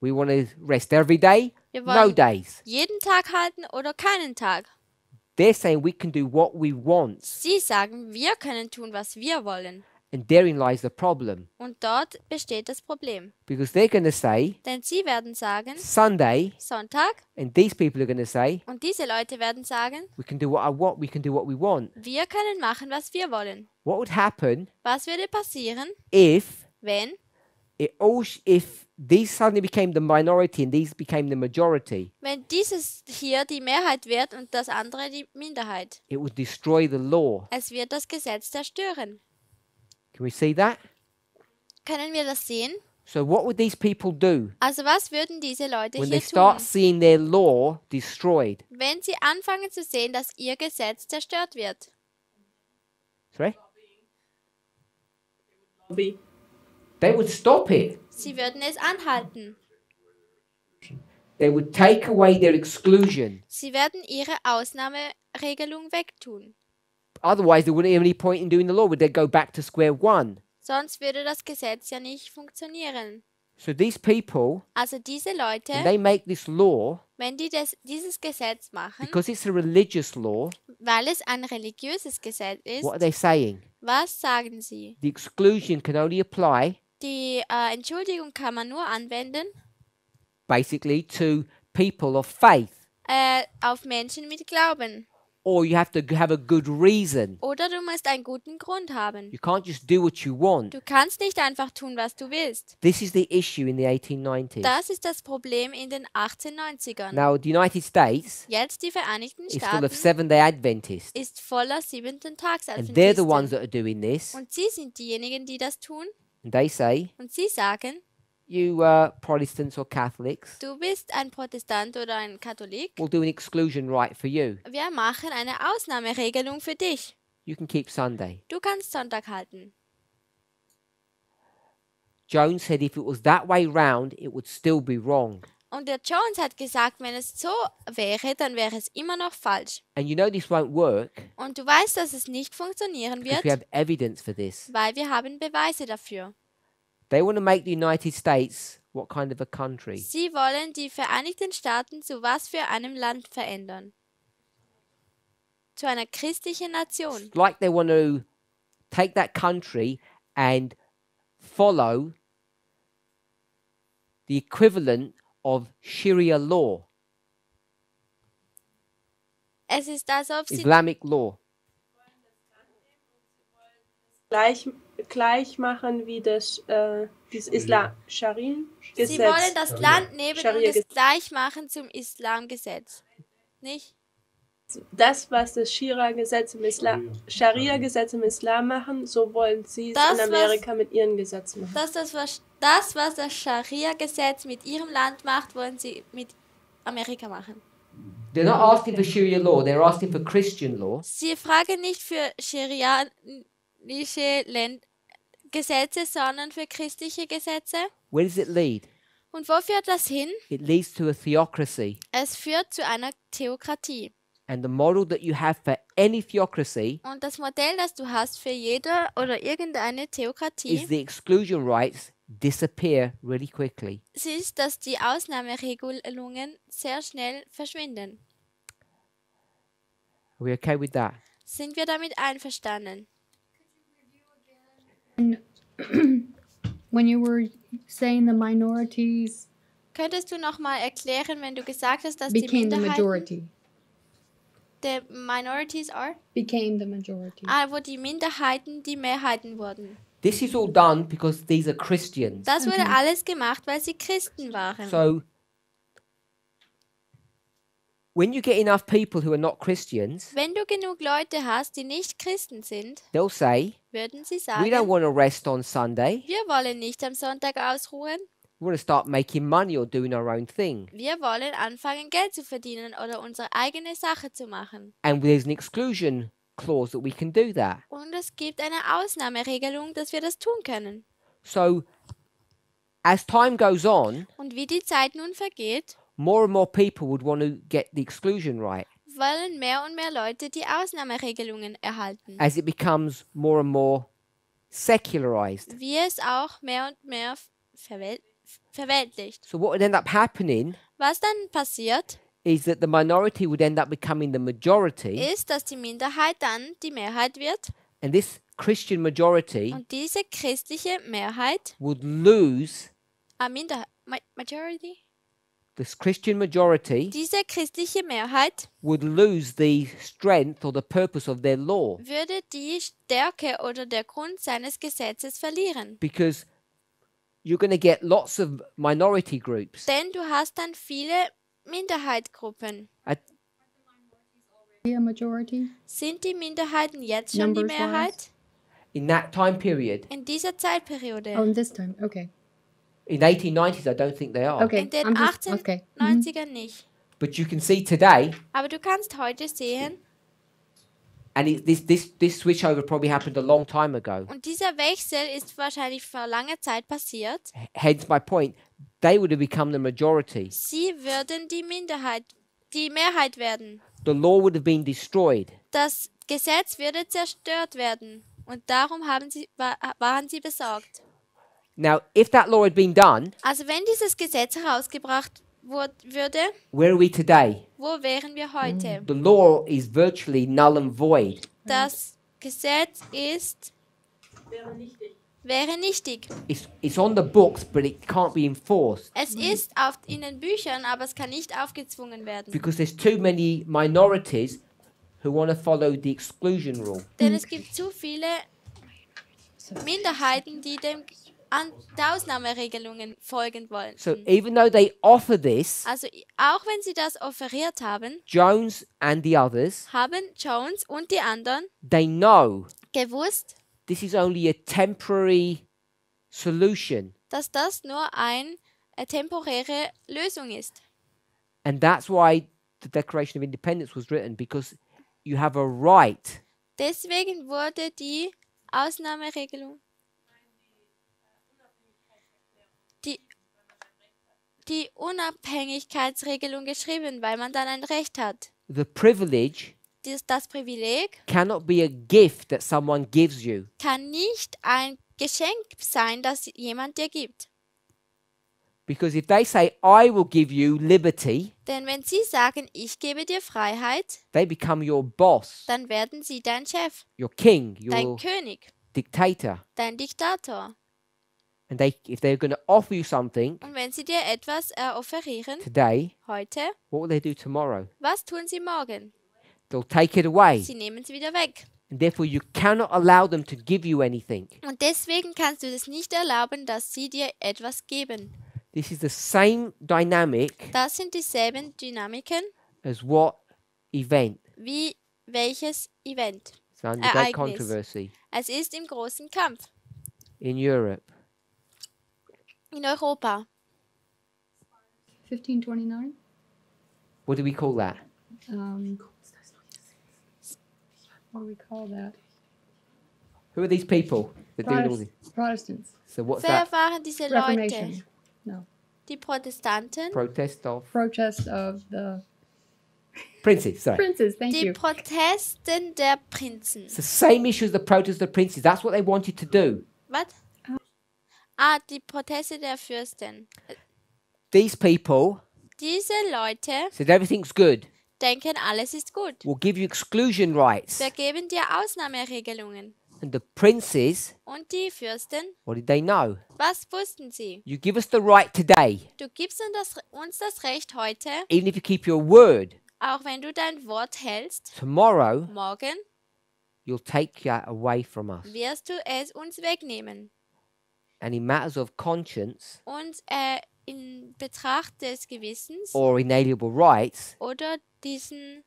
We want to rest every day? Wir wollen no days. Jeden Tag halten oder keinen Tag. They're saying we can do what we want. Sie sagen, wir können tun, was wir wollen. And therein lies the problem. Und dort besteht das Problem. Because they're going to say, denn sie werden sagen, Sunday, Sonntag, and these people are going to say, und diese Leute werden sagen, we can do what I want, we can do what we want. Wir können machen, was wir wollen. What would happen? Was würde passieren? If these suddenly became the minority and these became the majority. Wenn dieses hier die Mehrheit wird und das andere die Minderheit. It would destroy the law. Es wird das Gesetz zerstören. Can we see that? Können wir das sehen? So what would these people do? Also was würden diese Leute when hier they start tun? Seeing their law destroyed? Wenn sie anfangen zu sehen, dass ihr Gesetz zerstört wird. Sorry? They would stop it. Sie würden es anhalten. They would take away their exclusion. Sie werden ihre Ausnahmeregelung wegtun. Otherwise, there wouldn't have any point in doing the law. Would they go back to square one? Sonst würde das Gesetz ja nicht funktionieren. So these people, also diese Leute, when they make this law, wenn die dieses Gesetz machen, because it's a religious law, weil es ein religiöses Gesetz ist, what are they saying? Was sagen sie? The exclusion can only apply. Die Entschuldigung kann man nur anwenden. Basically, to people of faith. Auf Menschen mit Glauben. Or you have to have a good reason. Oder du musst einen guten Grund haben. You can't just do what you want. Du kannst nicht einfach tun, was du willst. This is the issue in the 1890s. Das ist das Problem in den 1890ern. Now the United States. Jetzt die Vereinigten Staaten. Is full of Seventh-day Adventists. Ist voller Siebenten-Tags-Adventisten. And they're the ones that are doing this. Und sie sind diejenigen, die das tun. And they say. Und sie sagen. You Protestants or Catholics. Du bist ein Protestant oder ein Katholik. We'll do an exclusion right for you. Wir machen eine Ausnahmeregelung für dich. You can keep Sunday. Du kannst Sonntag halten. Jones said if it was that way round, it would still be wrong. Und der Jones hat gesagt, wenn es so wäre, dann wäre es immer noch falsch. And you know this won't work. Und du weißt, dass es nicht funktionieren wird. We have evidence for this. Weil wir haben Beweise dafür. They want to make the United States what kind of a country? Sie wollen die Vereinigten Staaten zu was für einem Land verändern? Zu einer christlichen Nation. It's like they want to take that country and follow the equivalent of Sharia law. Es ist als ob sie Islamic law. Gleich machen wie das Islam-Scharia-Gesetz. Sie wollen das Land nehmen und es gleich machen zum Islamgesetz, nicht? Das, was das Scharia-Gesetz im Islam, machen, so wollen sie es in Amerika mit ihren Gesetzen machen. Das, was das Scharia-Gesetz mit ihrem Land macht, wollen sie mit Amerika machen. They're not asking for Sharia law, they're asking for Christian law. Sie fragen nicht für Scharia Gesetze, sondern für christliche Gesetze. Where does it lead? Und wo führt das hin? It leads to a theocracy. Es führt zu einer Theokratie. And the model that you have for any theocracy und das Modell, das du hast für jede oder irgendeine Theokratie, is the exclusion rights disappear really quickly. Ist, dass die Ausnahmeregelungen sehr schnell verschwinden. Are we okay with that? Sind wir damit einverstanden? When you were saying the minorities, könntest du noch mal erklären, wenn du gesagt hast, dass die Minderheiten the minorities are? Became the majority. Ah, wo die Minderheiten die Mehrheiten wurden. This is all done because these are Christians. Das wurde alles gemacht, weil sie Christen waren. So, when you get enough people who are not Christians, wenn du genug Leute hast, die nicht Christen sind, they'll say, würden sie sagen, we don't want to rest on Sunday. Wir wollen nicht am Sonntag ausruhen. We want to start making money or doing our own thing. Wir wollen anfangen, Geld zu verdienen oder unsere eigene Sache zu machen. And there's an exclusion clause that we can do that. Und es gibt eine Ausnahmeregelung, dass wir das tun können. So, as time goes on, und wie die Zeit nun vergeht, more and more people would want to get the exclusion right. Wollen mehr und mehr Leute die Ausnahmeregelungen erhalten. As it becomes more and more secularized. Wie es auch mehr und mehr verweltlicht. So what would end up happening? Was dann passiert? Is that the minority would end up becoming the majority? Ist, dass die Minderheit dann die Mehrheit wird? And this Christian majority und diese christliche Mehrheit would lose majority. This Christian majority diese christliche Mehrheit would lose the strength or the purpose of their law. Würde die Stärke oder der Grund seines Gesetzes verlieren. Because you're going to get lots of minority groups. Denn du hast dann viele Minderheitsgruppen. Sind die Minderheiten jetzt schon die Mehrheit? In that time period. In dieser Zeitperiode. Oh, in this time, okay. In the 1890s, I don't think they are. Okay. In den 1890ern nicht. But you can see today. Aber du kannst heute sehen. And this switchover probably happened a long time ago. Und dieser Wechsel ist wahrscheinlich vor langer Zeit passiert. Hence my point. They would have become the majority. Sie würden die Mehrheit werden. The law would have been destroyed. Das Gesetz würde zerstört werden. Und darum waren sie besorgt. Now, if that law had been done, also wenn dieses Gesetz herausgebracht würde, where are we today? Wo wären wir heute? The law is virtually null and void. Das Gesetz ist wäre nichtig. It's on the books, but it can't be enforced. Es ist in den Büchern, aber es kann nicht aufgezwungen werden. Because there's too many minorities who want to follow the exclusion rule. Denn es gibt zu viele Minderheiten, die dem an Ausnahmeregelungen folgen wollen. So even though they offer this, also auch wenn sie das offeriert haben, Jones and the others, haben Jones und die anderen, they know, gewusst, this is only a temporary solution. Dass das nur eine temporäre Lösung ist. And that's why the Declaration of Independence was written, because you have a right. Deswegen wurde die Ausnahmeregelung die Unabhängigkeitsregelung geschrieben, weil man dann ein Recht hat. The privilege das Privileg cannot be a gift that someone gives you. Kann nicht ein Geschenk sein, das jemand dir gibt. Because if they say, I will give you liberty, denn wenn sie sagen, ich gebe dir Freiheit, they become your boss. Dann werden sie dein Chef, your king, dein König, dictator. Dein Diktator. And if they're going to offer you something, und wenn sie dir etwas offerieren, today, heute, what will they do tomorrow? Was tun sie morgen? They'll take it away. Sie nehmen es wieder weg. And therefore you cannot allow them to give you anything. Und deswegen kannst du es nicht erlauben, dass sie dir etwas geben. This is the same dynamic. Das sind dieselben Dynamiken. As what event? Wie welches Event? It's under great controversy. Es ist im großen Kampf. In Europe. In Europa. 1529. What do we call that? What do we call that? Who are these people that do all this? Protestants. So what's that? Wer waren diese Leute? No. Die Protestanten. Protest of the... Princes, sorry. Princes, thank you. Die Protesten der Prinzen. It's the same issue as the protest of the princes. That's what they wanted to do. What? Die Proteste der Fürsten. These people... Diese Leute... Said everything's good. Denken, alles ist gut. We'll give you exclusion rights. Wir geben dir Ausnahmeregelungen. And the princes, und die Fürsten, what did they know? Was wussten sie? You give us the right today. Du gibst uns das Recht heute. Even if you keep your word. Auch wenn du dein Wort hältst. Tomorrow, morgen, you'll take that away from us. Wirst du es uns wegnehmen. And in matters of conscience, und in Betracht des Gewissens, or inalienable rights, oder diesen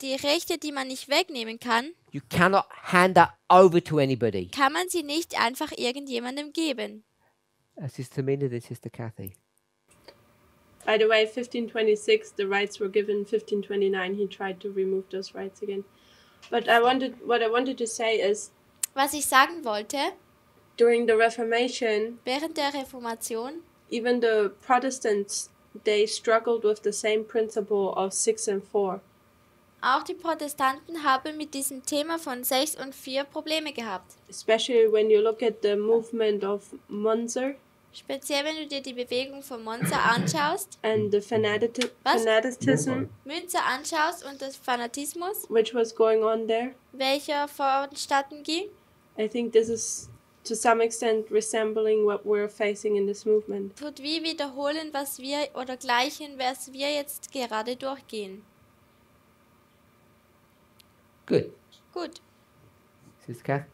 die Rechte, die man nicht wegnehmen kann, you cannot hand that over to anybody. Kann man sie nicht einfach irgendjemandem geben. Sister Tamina, this is Sister Kathy. By the way, 1526, the rights were given. 1529, he tried to remove those rights again. But what I wanted to say is, was ich sagen wollte, during the Reformation, während der Reformation, even the Protestants, they struggled with the same principle of 6 and 4. Auch die Protestanten haben mit diesem Thema von 6 und 4 Probleme gehabt. Especially when you look at the movement of Munzer. Speziell wenn du dir die Bewegung von Munzer anschaust. And the fanaticism. Munzer anschaust und das Fanatismus. Which was going on there. Welcher vonstatten ging. I think this is to some extent resembling what we're facing in this movement. Tut wie wiederholen, was wir oder gleichen, was wir jetzt gerade durchgehen. Good. Good. Siska?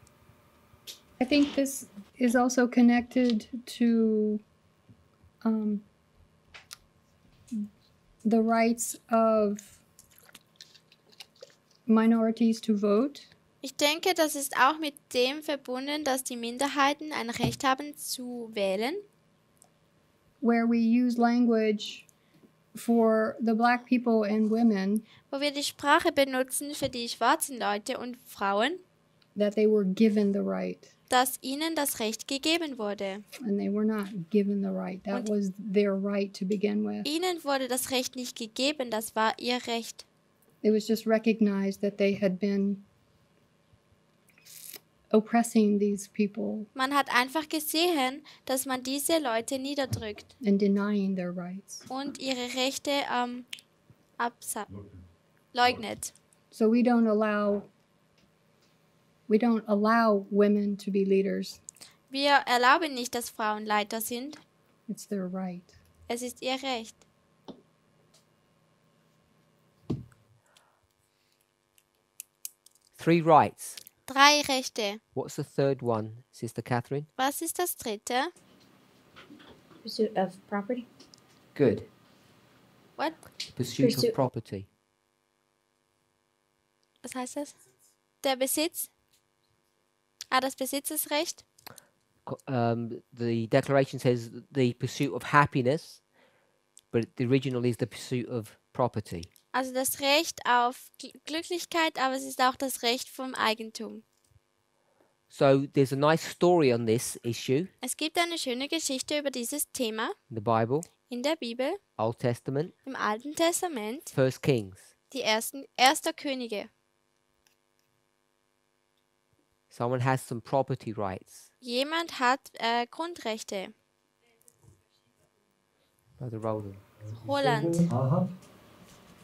I think this is also connected to the rights of minorities to vote. Ich denke, das ist auch mit dem verbunden, dass die Minderheiten ein Recht haben zu wählen. Where we use language for the black people and women, wo wir die Sprache benutzen für die schwarzen Leute und Frauen, that they were given the right, dass ihnen das Recht gegeben wurde. And they were not given the right. That was their right to begin with. Ihnen wurde das Recht nicht gegeben, das war ihr Recht. It was just recognized that they had been oppressing these people. Man hat einfach gesehen, dass man diese Leute niederdrückt. And denying their rights. Und ihre Rechte leugnet. So we don't allow women to be leaders. Wir erlauben nicht, dass Frauen Leiter sind. It's their right. Es ist ihr Recht. Three rights. Drei Rechte. What's the third one, Sister Catherine? Was ist das dritte? Pursuit of property. Good. What? Pursuit of property. Was heißt das? Der Besitz. Ah, das Besitzesrecht. The declaration says the pursuit of happiness, but the original is the pursuit of property. Also das Recht auf Glücklichkeit, aber es ist auch das Recht vom Eigentum. So there's a nice story on this issue. Es gibt eine schöne Geschichte über dieses Thema. In the Bible. In der Bibel. Old Testament. Im Alten Testament. First Kings. Die erster Könige. Someone has some property rights. Jemand hat Grundrechte. Brother Roland. Aha.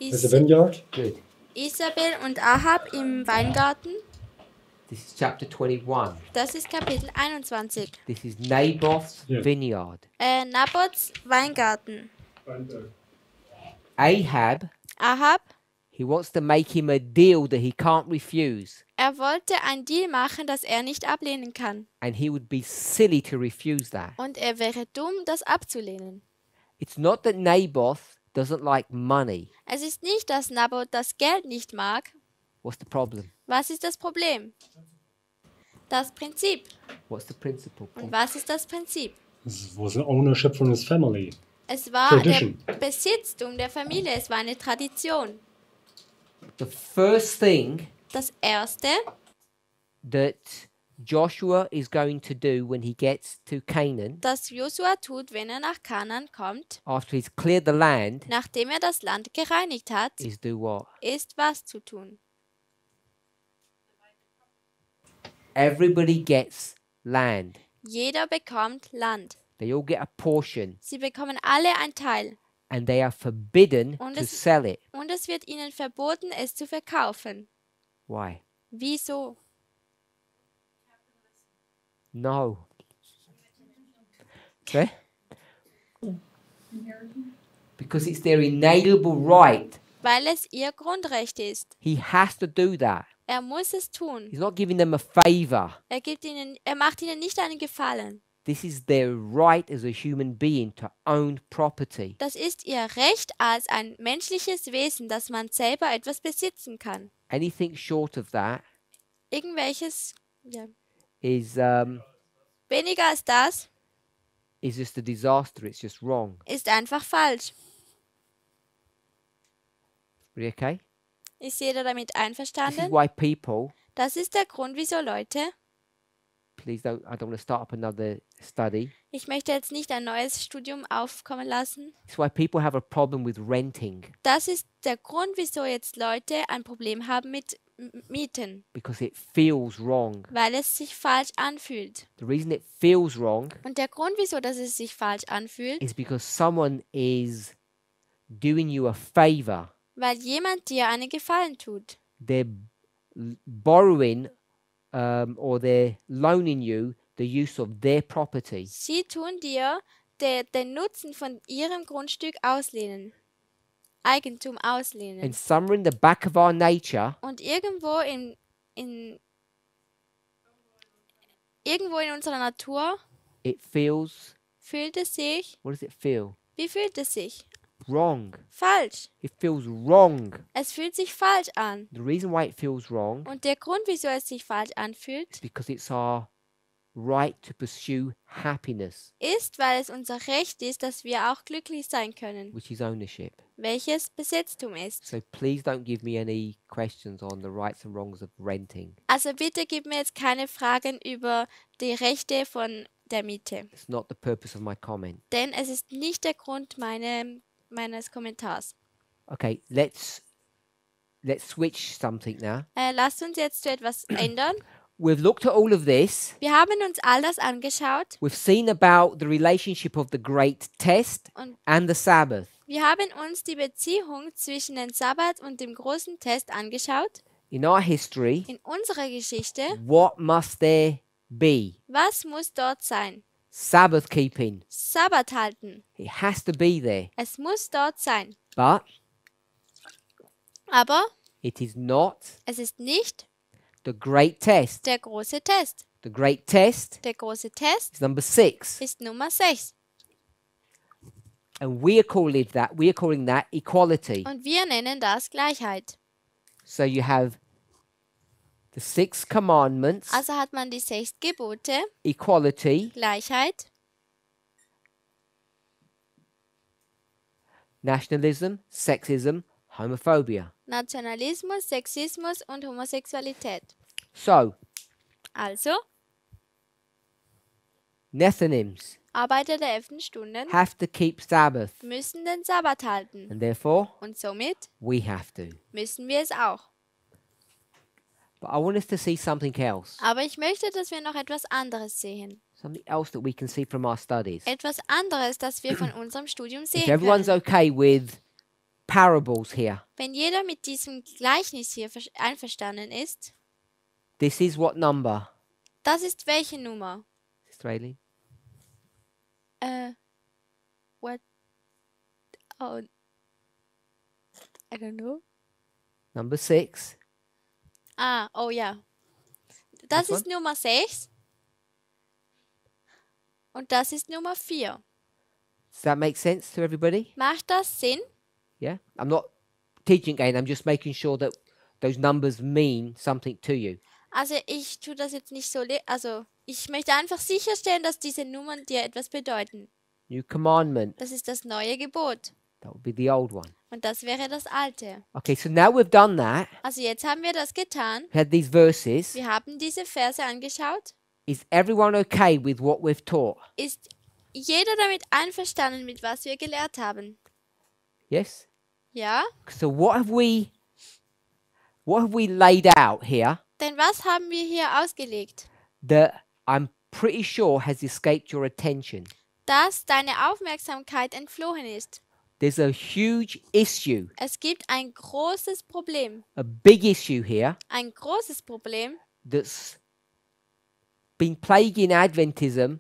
Good. Isabel und Ahab im Weingarten. This is chapter 21. Das ist Kapitel 21. This is Naboth's vineyard. Naboths Weingarten. Ahab. He wants to make him a deal that he can't refuse. Wollte ein Deal machen, das nicht ablehnen kann. And he would be silly to refuse that. Und wäre dumm, das abzulehnen. It's not that Naboth doesn't like money. Es ist nicht, dass Naboth das Geld nicht mag. What's the problem? Was ist das Problem? Das Prinzip. What's the principle? Und was ist das Prinzip? It was an ownership from his family. Es war Tradition. Der Besitztum der Familie. Es war eine Tradition. The first thing. Das erste. That Joshua is going to do when he gets to Canaan, das Joshua tut, wenn nach Kanaan kommt, after he's cleared the land, nachdem das Land gereinigt hat, is do what? Ist was zu tun. Everybody gets land. Jeder bekommt Land. They all get a portion. Sie bekommen alle ein Teil. And they are forbidden to sell it. Und es wird ihnen verboten, es zu verkaufen. Why? Wieso? No. Okay. Because it's their inalienable right. Weil es ihr Grundrecht ist. He has to do that. Muss es tun. He's not giving them a favor. Gibt ihnen, macht ihnen nicht einen Gefallen. This is their right as a human being to own property. Das ist ihr Recht als ein menschliches Wesen, dass man selber etwas besitzen kann. Anything short of that, irgendwelches, ja, is weniger als das, is just a disaster. It's just wrong. Ist einfach falsch. Are you okay? Ist jeder damit einverstanden? This is why people, das ist der Grund, wieso Leute. Please don't, I don't want to start up another study. Ich möchte jetzt nicht ein neues Studium aufkommen lassen. It's why people have a problem with renting. Das ist der Grund, wieso jetzt Leute ein Problem haben mit Mieten. Because it feels wrong. Weil es sich falsch anfühlt. The reason it feels wrong. Und der Grund, wieso dass es sich falsch anfühlt, is because someone is doing you a favor. Weil jemand dir einen Gefallen tut. They're borrowing or they're loaning you the use of their property. Sie tun dir den Nutzen von ihrem Grundstück auslehnen. Eigentum auslehnen. And somewhere in the back of our nature. Und irgendwo in unserer Natur. It feels. Fühlt es sich. What does it feel? Wie fühlt es sich? Wrong. Falsch. It feels wrong. Es fühlt sich falsch an. The reason why it feels wrong. Und der Grund, wieso es sich falsch anfühlt, is because it's our right to pursue happiness. Ist, weil es unser Recht ist, dass wir auch glücklich sein können. Which is ownership. Welches Besitztum ist. So please don't give me any questions on the rights and wrongs of renting. Also bitte gib mir jetzt keine Fragen über die Rechte von der Miete. It's not the purpose of my comment. Denn es ist nicht der Grund meines Kommentars. Okay, let's switch something now. Lasst uns jetzt zu etwas ändern. We've looked at all of this. Wir haben uns all das angeschaut. We've seen about the relationship of the great test and the Sabbath. Wir haben uns die Beziehung zwischen dem Sabbat und dem großen Test angeschaut. In our history. In unserer Geschichte. What must there be? Was muss dort sein? Sabbath keeping. Sabbat halten. It has to be there. Es muss dort sein. But aber it is not. Es ist nicht the great test. Der große Test. The great test. Der große Test. Is number 6. Ist Nummer 6. And we are calling that equality. Und wir nennen das Gleichheit. So you have the 6 commandments. Also hat man die 6 Gebote. Equality. Gleichheit. Nationalism, Sexism, Homophobia. Nationalismus, Sexismus und Homosexualität. So. Also. Nethinims. Arbeiter der 11. Stunden. Have to keep Sabbath. Müssen den Sabbat halten. And therefore. Und somit. We have to. Müssen wir es auch. But I want us to see something else. Aber ich möchte, dass wir noch etwas anderes sehen. Something else that we can see from our studies. Etwas anderes, das wir von unserem Studium sehen können. If everyone's okay with parables here. Wenn jeder mit diesem Gleichnis hier einverstanden ist. This is what number? Das ist welche Nummer? Sister Aileen? What? Oh, I don't know. Number 6. Ah, oh ja. Das ist Nummer 6. Und das ist Nummer 4. Does that make sense to everybody? Macht das Sinn? Yeah. I'm not teaching again. I'm just making sure that those numbers mean something to you. Also ich tue das jetzt nicht so. Also ich möchte einfach sicherstellen, dass diese Nummern dir etwas bedeuten. New commandment. Das ist das neue Gebot. That would be the old one. Und das wäre das Alte. Okay, so now we've done that. Also jetzt haben wir das getan. Had these verses. Wir haben diese Verse angeschaut. Is everyone okay with what we've taught? Ist jeder damit einverstanden, mit was wir gelehrt haben? Yes. Ja. So what have we laid out here? Denn was haben wir hier ausgelegt? That I'm pretty sure has escaped your attention. Dass deine Aufmerksamkeit entflohen ist. There's a huge issue. Es gibt ein großes Problem. A big issue here. Ein großes Problem. That's been plaguing Adventism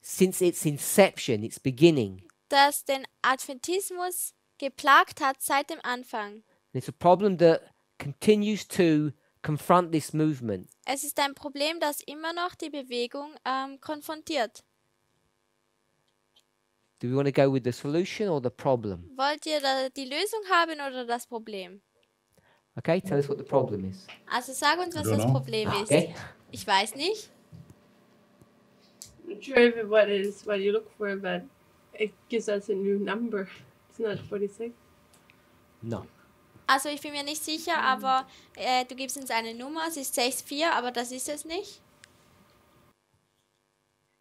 since its inception, its beginning. Das den Adventismus geplagt hat seit dem Anfang. It's a problem that continues to confront this movement. Es ist ein Problem, das immer noch die Bewegung konfrontiert. Do we want to go with the solution or the problem? Wollt ihr die Lösung haben oder das Problem? Okay, tell us what the problem is. Also sag uns, was das Problem ist. Okay. Ich weiß nicht. I'm not sure if what you look for, but it gives us a new number. It's not 46. No. Also ich bin mir nicht sicher, aber du gibst uns eine Nummer, es ist 64, aber das ist es nicht.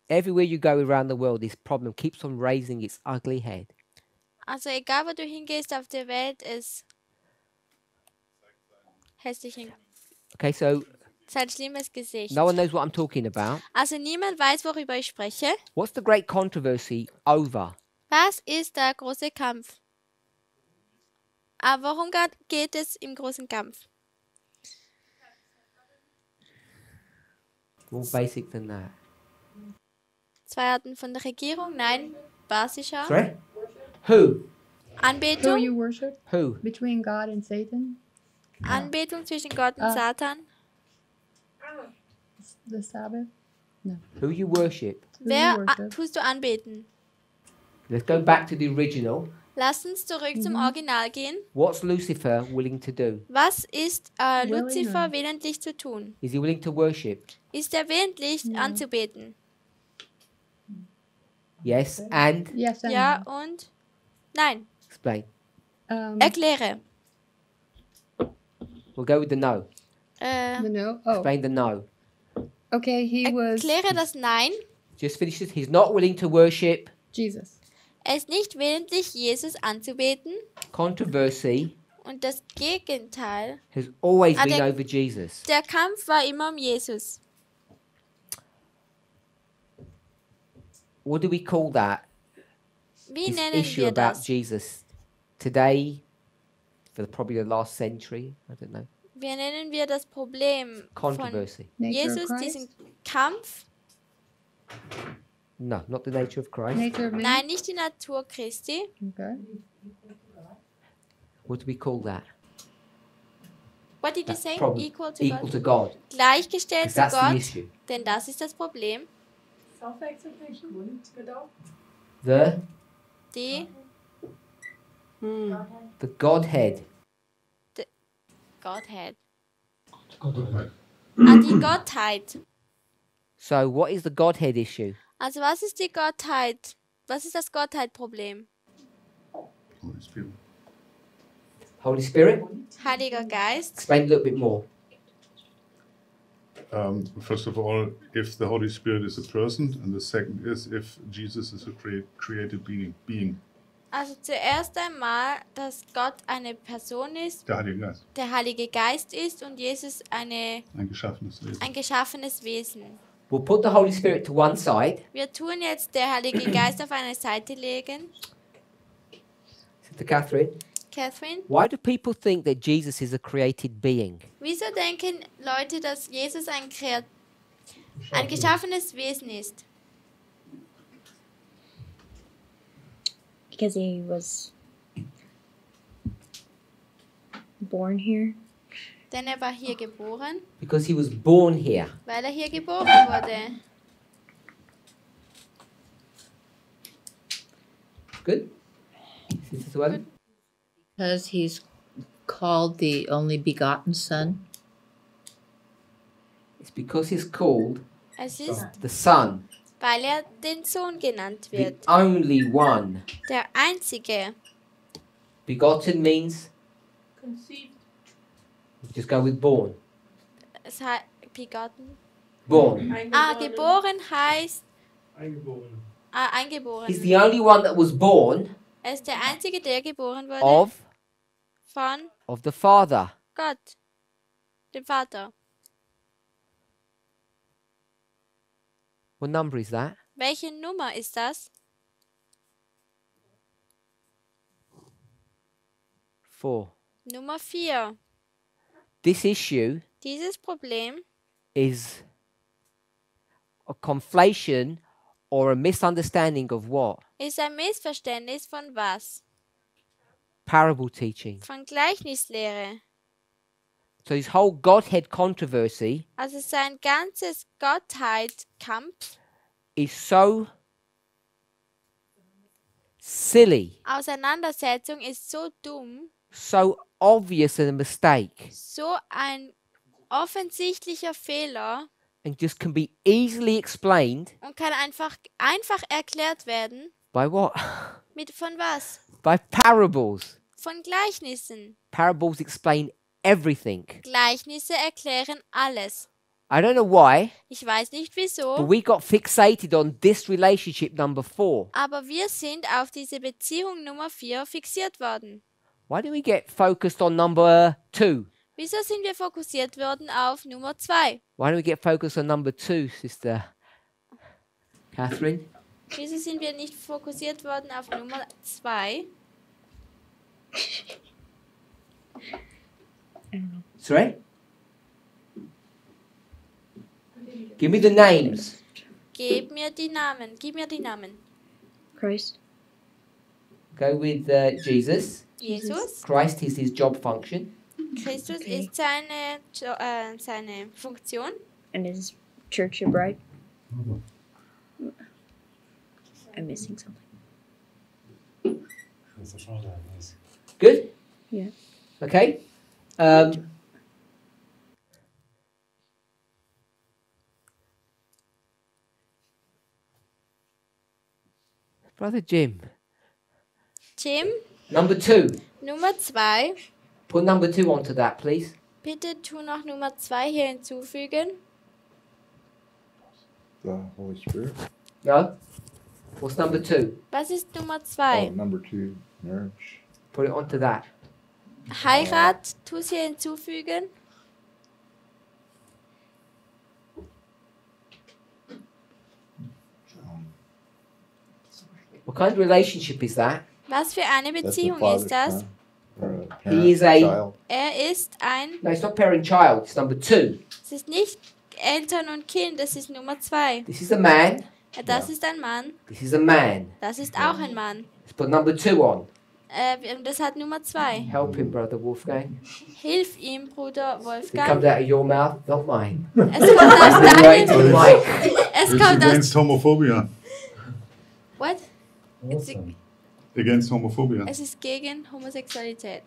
Everywhere you go around the world, this problem keeps on raising its ugly head. Also egal, wo du hingehst auf der Welt, es hässlich. Okay, so sein schlimmes Gesicht. No one knows what I'm talking about. Also niemand weiß, worüber ich spreche. What's the great controversy over? Was ist der große Kampf? Aber worum geht es im großen Kampf? More basic than that. Zwei Arten von der Regierung, nein, basischer. Sorry? Who? Anbetung. Who you worship? Who? Between God and Satan. Anbetung zwischen Gott und Satan. The Sabbath? No. Who you worship? Wer tust du anbeten? Let's go back to the original. Lass uns zurück zum Original gehen. What's Lucifer willing to do? Was ist Lucifer willentlich zu tun? Is he willing to worship? Ist er willentlich anzubeten? Yes and? Yes, and ja und? Nein. Explain. Erkläre. We'll go with the no. The no? Oh. Explain the no. Okay, he was... Erkläre das Nein. Just finish this. He's not willing to worship... Jesus. Er ist nicht willentlich, Jesus anzubeten. Controversy. Und das Gegenteil. Has always been over Jesus. Der Kampf war immer Jesus. What do we call that? Wie this nennen issue wir about das? Jesus today, for probably the last century, I don't know. Wie nennen wir das Problem Controversy. Von Jesus, diesen Kampf? No, not the nature of Christ. Nature of Nein, nicht die Natur Christi. Okay. What do we call that? What did you say? Equal to God. Gleichgestellt zu Gott, denn das ist das Problem. Self-exaltation. The Godhead. The Godhead. Godhead. Die Gottheit. So, what is the Godhead issue? Also, was ist die Gottheit? Was ist das Gottheit-Problem? Holy Spirit. Holy Spirit? Heiliger Geist. Explain a little bit more. First of all, if the Holy Spirit is a person, and the second is if Jesus is a created being. Also zuerst einmal, dass Gott eine Person ist, der Heilige Geist ist und Jesus ein geschaffenes Wesen. We'll put the Holy Spirit to one side. Wir tun jetzt der Heilige Geist auf eine Seite legen. Sister Catherine. Catherine? Why do people think that Jesus is a created being? Wieso denken Leute, dass Jesus ein geschaffenes Wesen ist? Because he was born here. Denn er war hier geboren. Because he was born here. Weil hier geboren wurde. Good. Good. Because he's called the only begotten son. It's because he's called the son. Weil den Sohn genannt wird. The only one. Der einzige. Begotten means? Conceived. Just go with born. Begotten. Born. Geboren heißt? Eingeboren. Eingeboren. He's the only one that was born. Er ist der einzige, der geboren wurde. Of the Father. Gott. Dem Vater. What number is that? Welche Nummer ist das? 4. Nummer 4. This issue Dieses Problem is a conflation or a misunderstanding of what? Ist ein Missverständnis von was? Parable teaching. Von Gleichnislehre. So his whole Godhead controversy also sein ganzes Gottheit-Kampf is so silly. Auseinandersetzung ist so dumm. So obvious and a mistake. So ein offensichtlicher Fehler. And just can be easily explained. Und kann einfach erklärt werden. By what? Von was? By parables. Von Gleichnissen. Parables explain everything. Gleichnisse erklären alles. I don't know why. Ich weiß nicht wieso. But we got fixated on this relationship number 4. Aber wir sind auf diese Beziehung Nummer 4 fixiert worden. Why do we get focused on number 2? Wieso sind wir fokussiert worden auf Nummer 2? Why do we get focused on number 2, Sister Catherine? Wieso sind wir nicht fokussiert worden auf Nummer 2? Sorry? Give me the names. Gib mir die Namen. Gib mir die Namen. Christ. Go with Jesus. Jesus. Christ is his job function. Christus ist seine Funktion. And is church your bride? I'm missing something. Good? Yeah. Okay. Brother Jim. Jim? Number 2. Nummer 2. Put number 2 onto that, please. Bitte tu noch Nummer 2 hier hinzufügen. The Holy Spirit. No. What's number 2? Was ist Nummer 2? Oh, number 2, marriage. Put it onto that. Heirat, tu es hier hinzufügen. What kind of relationship is that? Was für eine Beziehung ist das? He is a. Ist ein. No, it's not parent child. It's number 2. Es ist nicht Eltern und Kind. Das ist Nummer 2. This is a man. Das ist ein Mann. This is a man. Das ist auch ein Mann. Let's put number 2 on. Das hat Nummer 2. Help him, brother Wolfgang. Hilf ihm, Bruder Wolfgang. It comes out of your mouth, not mine. Es kommt aus deinem Mund. Es kommt aus. Against homophobia. What? Awesome. Against homophobia. Es ist gegen Homosexualität.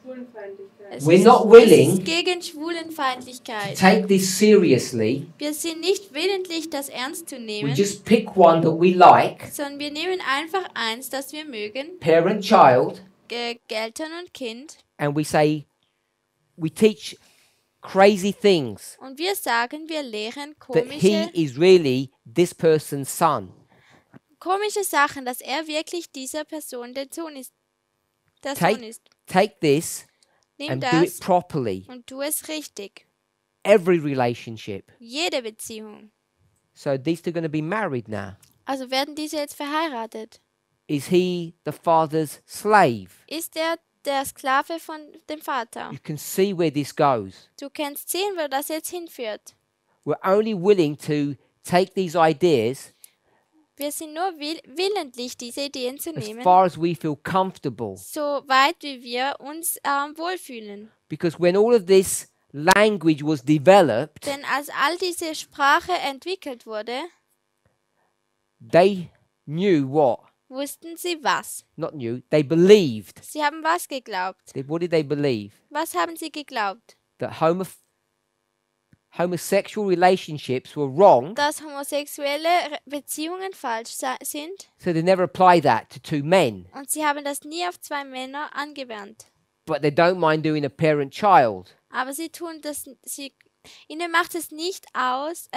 Schwulenfeindlichkeit. We're not willing es ist gegen Schwulenfeindlichkeit. To take this seriously. Wir sind nicht willentlich, das ernst zu nehmen. We just pick one that we like. Sondern wir nehmen einfach eins, das wir mögen. Parent, child. Eltern und Kind. And we say, we teach crazy things. Und wir sagen, wir lehren komische. That he is really this person's son. Komische Sachen, dass wirklich dieser Person der Sohn ist. Der Sohn ist. Take this and do it properly. Und tu es richtig. Every relationship. Jede Beziehung. So these two are going to be married now. Also werden diese jetzt verheiratet. Is he the father's slave? Ist der Sklave von dem Vater? You can see where this goes. Du kannst sehen, wo das jetzt hinführt. We're only willing to take these ideas. Wir sind nur willentlich, diese Ideen zu nehmen, as far as we feel comfortable. So weit wie wir uns wohlfühlen. Because when all of this language was developed, denn als all diese Sprache entwickelt wurde, they knew what? Wussten sie was? Not knew, they believed. Sie haben was geglaubt? What did they believe? Was haben sie geglaubt? That homosexual relationships were wrong, dass homosexuelle Beziehungen falsch sind, so they never apply that to two men. Und sie haben das nie auf zwei Männer angewandt. But they don't mind doing a parent-child. Aber sie tun das, ihnen macht es nicht aus,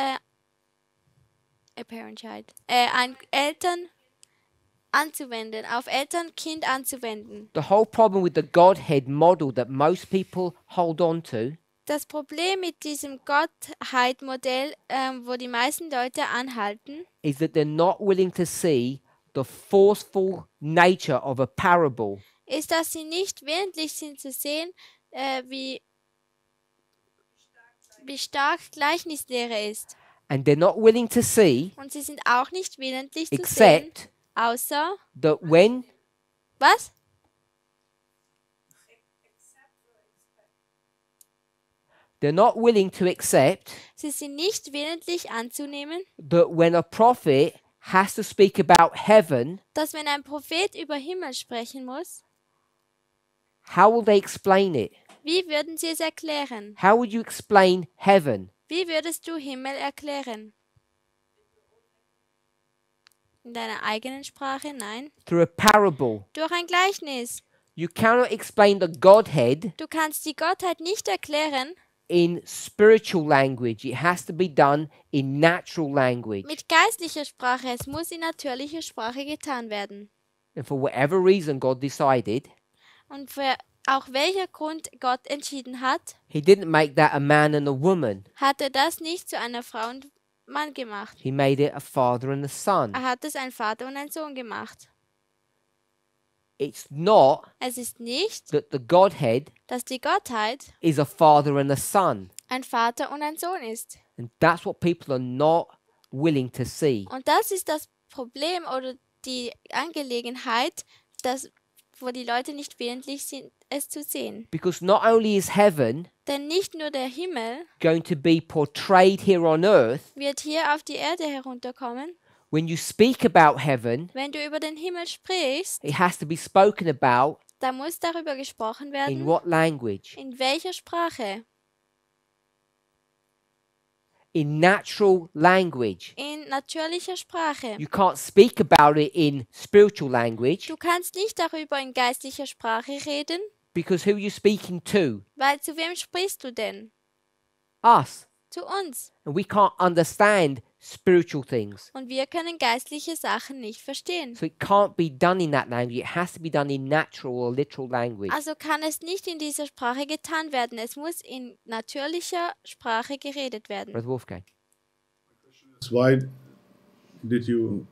Eltern-Kind anzuwenden. The whole problem with the Godhead model that most people hold on to. Das Problem mit diesem Gottheit-Modell, wo die meisten Leute anhalten, is that they're not willing to see the forceful nature of a parable. Ist, dass sie nicht willentlich sind zu sehen, wie stark Gleichnislehre ist. And they're not willing to see. Und sie sind auch nicht willentlich zu sehen, außer that when. Was? They're not willing to accept. Sie sind nicht willentlich anzunehmen. That when a prophet has to speak about heaven. Dass wenn ein Prophet über Himmel sprechen muss. How will they explain it? Wie würden sie es erklären? How would you explain heaven? Wie würdest du Himmel erklären? In deiner eigenen Sprache? Nein. Through a parable. Durch ein Gleichnis. You cannot explain the Godhead. Du kannst die Gottheit nicht erklären. In spiritual language, it has to be done in natural language. Mit geistlicher Sprache, es muss in natürlicher Sprache getan werden. And for whatever reason God decided. Und für auch welcher Grund Gott entschieden hat. He didn't make that a man and a woman. Hat er das nicht zu einer Frau und Mann gemacht. He made it a father and a son. Er hat es ein Vater und ein Sohn gemacht. It's not es ist nicht, that the Godhead dass die Gottheit is a father and a son. Ein Vater und ein Sohn ist. And that's what people are not willing to see. Und das ist das Problem oder die Angelegenheit, dass, wo die Leute nicht willentlich sind, es zu sehen. Because not only is heaven denn nicht nur der Himmel going to be portrayed here on earth, wird hier auf die Erde herunterkommen. When you speak about heaven, wenn du über den Himmel sprichst, it has to be spoken about. Da muss darüber gesprochen werden. In what language? In welcher Sprache? In natural language. In natürlicher Sprache. You can't speak about it in spiritual language. Du kannst nicht darüber in geistlicher Sprache reden. Because who are you speaking to? Weil zu wem sprichst du denn? Us. Zu uns. And we can't understand spiritual things. Und wir können geistliche Sachen nicht verstehen. So it can't be done in that language. It has to be done in natural or literal language. Also kann es nicht in dieser Sprache getan werden. Es muss in natürlicher Sprache geredet werden. Brother Wolfgang. Why did you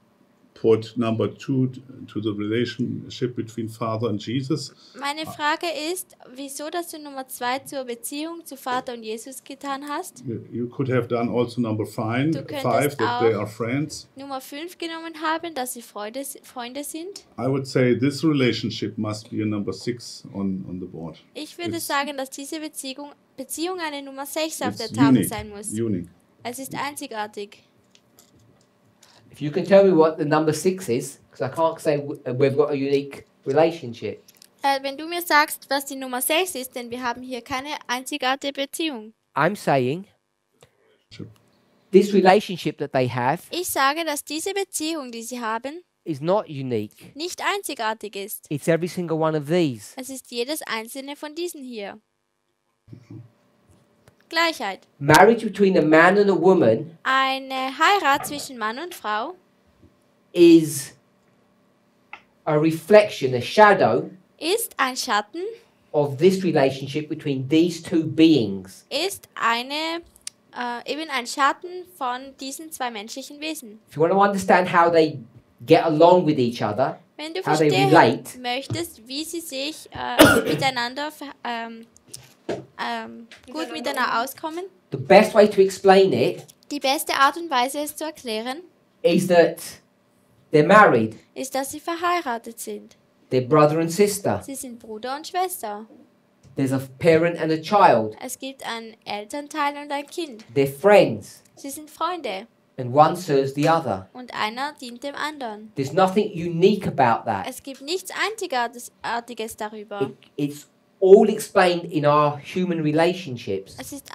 put number 2 to the relationship between Father and Jesus? Meine Frage ist, wieso, dass du Nummer 2 zur Beziehung zu Vater und Jesus getan hast? You could have done also number 5, that they are friends. Nummer 5 genommen haben, dass sie Freunde sind. I would say this relationship must be a number 6 on the board. Ich würde sagen, dass diese Beziehung eine Nummer 6 auf der Tafel sein muss. Unique. Es ist einzigartig. If you can tell me what the number 6 is, because I can't say we've got a unique relationship. Wenn du mir sagst, was die Nummer 6 ist, denn wir haben hier keine einzigartige Beziehung. I'm saying this relationship that they have. Ich sage, dass diese Beziehung, die sie haben, is not unique. Nicht einzigartig ist. It's every single one of these. Es ist jedes einzelne von diesen hier. Gleichheit. Marriage between a man and a woman. Eine Heirat zwischen Mann und Frau is a reflection, a shadow. Ist ein Schatten of this relationship between these two beings. Ist eine eben ein Schatten von diesen zwei menschlichen Wesen. If you want to understand how they get along with each other, wenn du how they relate, möchtest, wie sie sich miteinander gut miteinander auskommen. The best way to explain it, die beste Art und Weise es zu erklären, is that they're married, ist, dass sie verheiratet sind. They're brother and sister. Sie sind Bruder und Schwester. There's a parent and a child. Es gibt einen Elternteil und ein Kind. They're friends. Sie sind Freunde. And one serves the other. Und einer dient dem anderen. There's nothing unique about that. Es gibt nichts Einzigartiges darüber. It's all explained in our human relationships. Es ist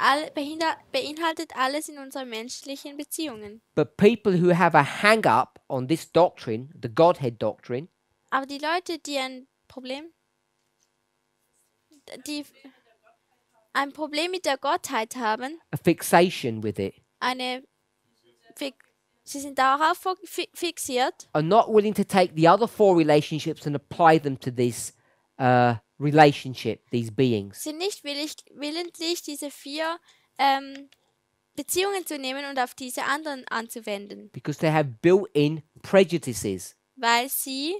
beinhaltet alles in unseren menschlichen Beziehungen. But people who have a hang up on this doctrine, the Godhead doctrine, aber die Leute, die ein Problem mit der Gottheit haben, a fixation with it, sie sind darauf fixiert, are not willing to take the other four relationships and apply them to this relationship, these beings. Sind nicht willentlich diese vier Beziehungen zu nehmen und auf diese anderen anzuwenden. Because they have built-in prejudices. Weil sie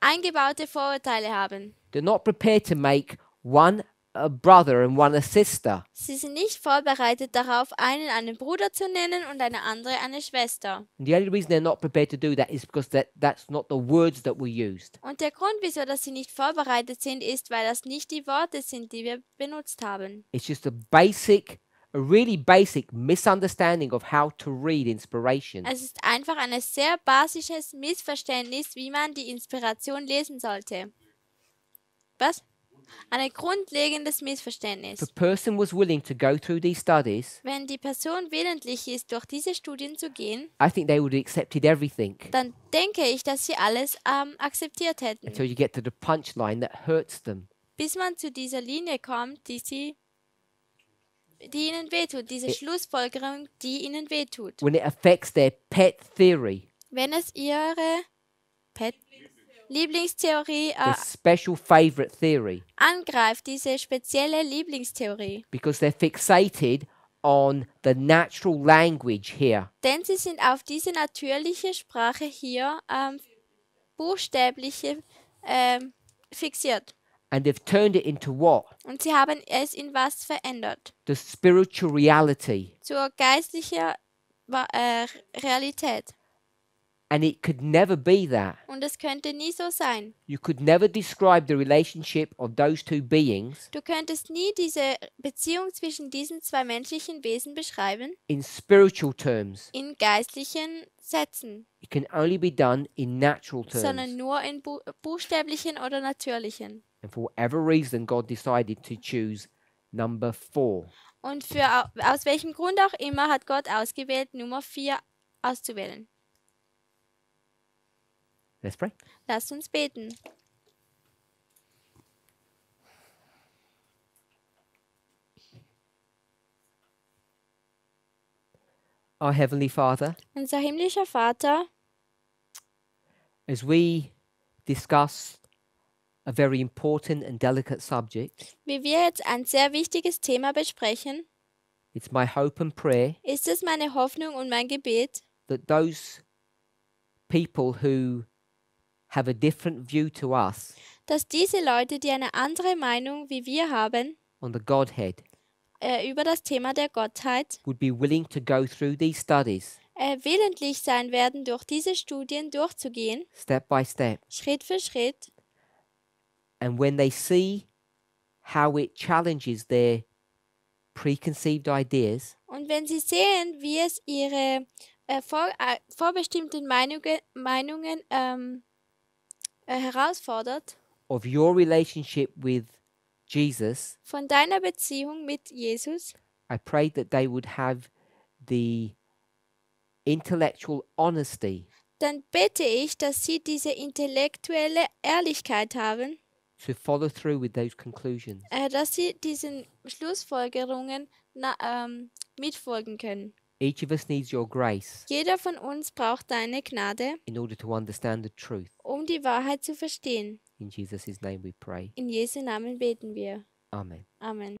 eingebaute Vorurteile haben. They're not prepared to make one a brother and one a sister. Sie sind nicht vorbereitet darauf, einen Bruder zu nennen und eine andere eine Schwester. And the only reason they're not prepared to do that is because that's not the words that we used. Und der Grund, wieso dass sie nicht vorbereitet sind, ist, weil das nicht die Worte sind, die wir benutzt haben. It's just a really basic misunderstanding of how to read inspiration. Es ist einfach ein sehr basisches Missverständnis, wie man die Inspiration lesen sollte. Was? Ein grundlegendes Missverständnis. If a person was willing to go through these studies, wenn die Person willentlich ist, durch diese Studien zu gehen, I think they would have accepted everything. Dann denke ich, dass sie alles akzeptiert hätten. Until you get to the punchline that hurts them. Bis man zu dieser Linie kommt, die ihnen wehtut, diese Schlussfolgerung, die ihnen wehtut. When it affects their pet theory. Wenn es ihre Pet Lieblingstheorie special favorite theory. Angreift, diese spezielle Lieblingstheorie. Because they're fixated on the natural language here. Denn sie sind auf diese natürliche Sprache hier buchstäbliche fixiert. And they've turned it into what? Und sie haben es in was verändert? The spiritual reality. Zur geistlicher Realität. And it could never be that. Und es könnte nie so sein. You could never describe the relationship of those two beings. Du könntest nie diese Beziehung zwischen diesen zwei menschlichen Wesen beschreiben. In spiritual terms. In geistlichen Sätzen. It can only be done in natural terms. Sondern nur in buchstäblichen oder natürlichen. And for whatever reason, God decided to choose number 4. Und aus welchem Grund auch immer hat Gott ausgewählt, Nummer 4 auszuwählen. Let's pray. Lasst uns beten. Our Heavenly Father, unser himmlischer Vater, as we discuss a very important and delicate subject, wie wir jetzt ein sehr wichtiges Thema besprechen, it's my hope and prayer, ist es meine Hoffnung und mein Gebet, that those people who have a different view to us, dass diese Leute, die eine andere Meinung wie wir haben, on the Godhead, über das Thema der Gottheit, would be willing to go through these studies, willentlich sein werden, durch diese Studien durchzugehen, step by step, Schritt für Schritt, and when they see how it challenges their preconceived ideas, und wenn sie sehen, wie es ihre vorbestimmten Meinungen herausfordert, of your relationship with Jesus, von deiner Beziehung mit Jesus, I pray that they would have the intellectual honesty, dann bete ich, dass sie diese intellektuelle Ehrlichkeit haben, to follow through with those conclusions, dass sie diesen Schlussfolgerungen mitfolgen können. Each of us needs your grace. Jeder von uns braucht deine Gnade, in order to understand the truth, um die Wahrheit zu verstehen. In Jesus' name we pray. In Jesu Namen beten wir. Amen. Amen.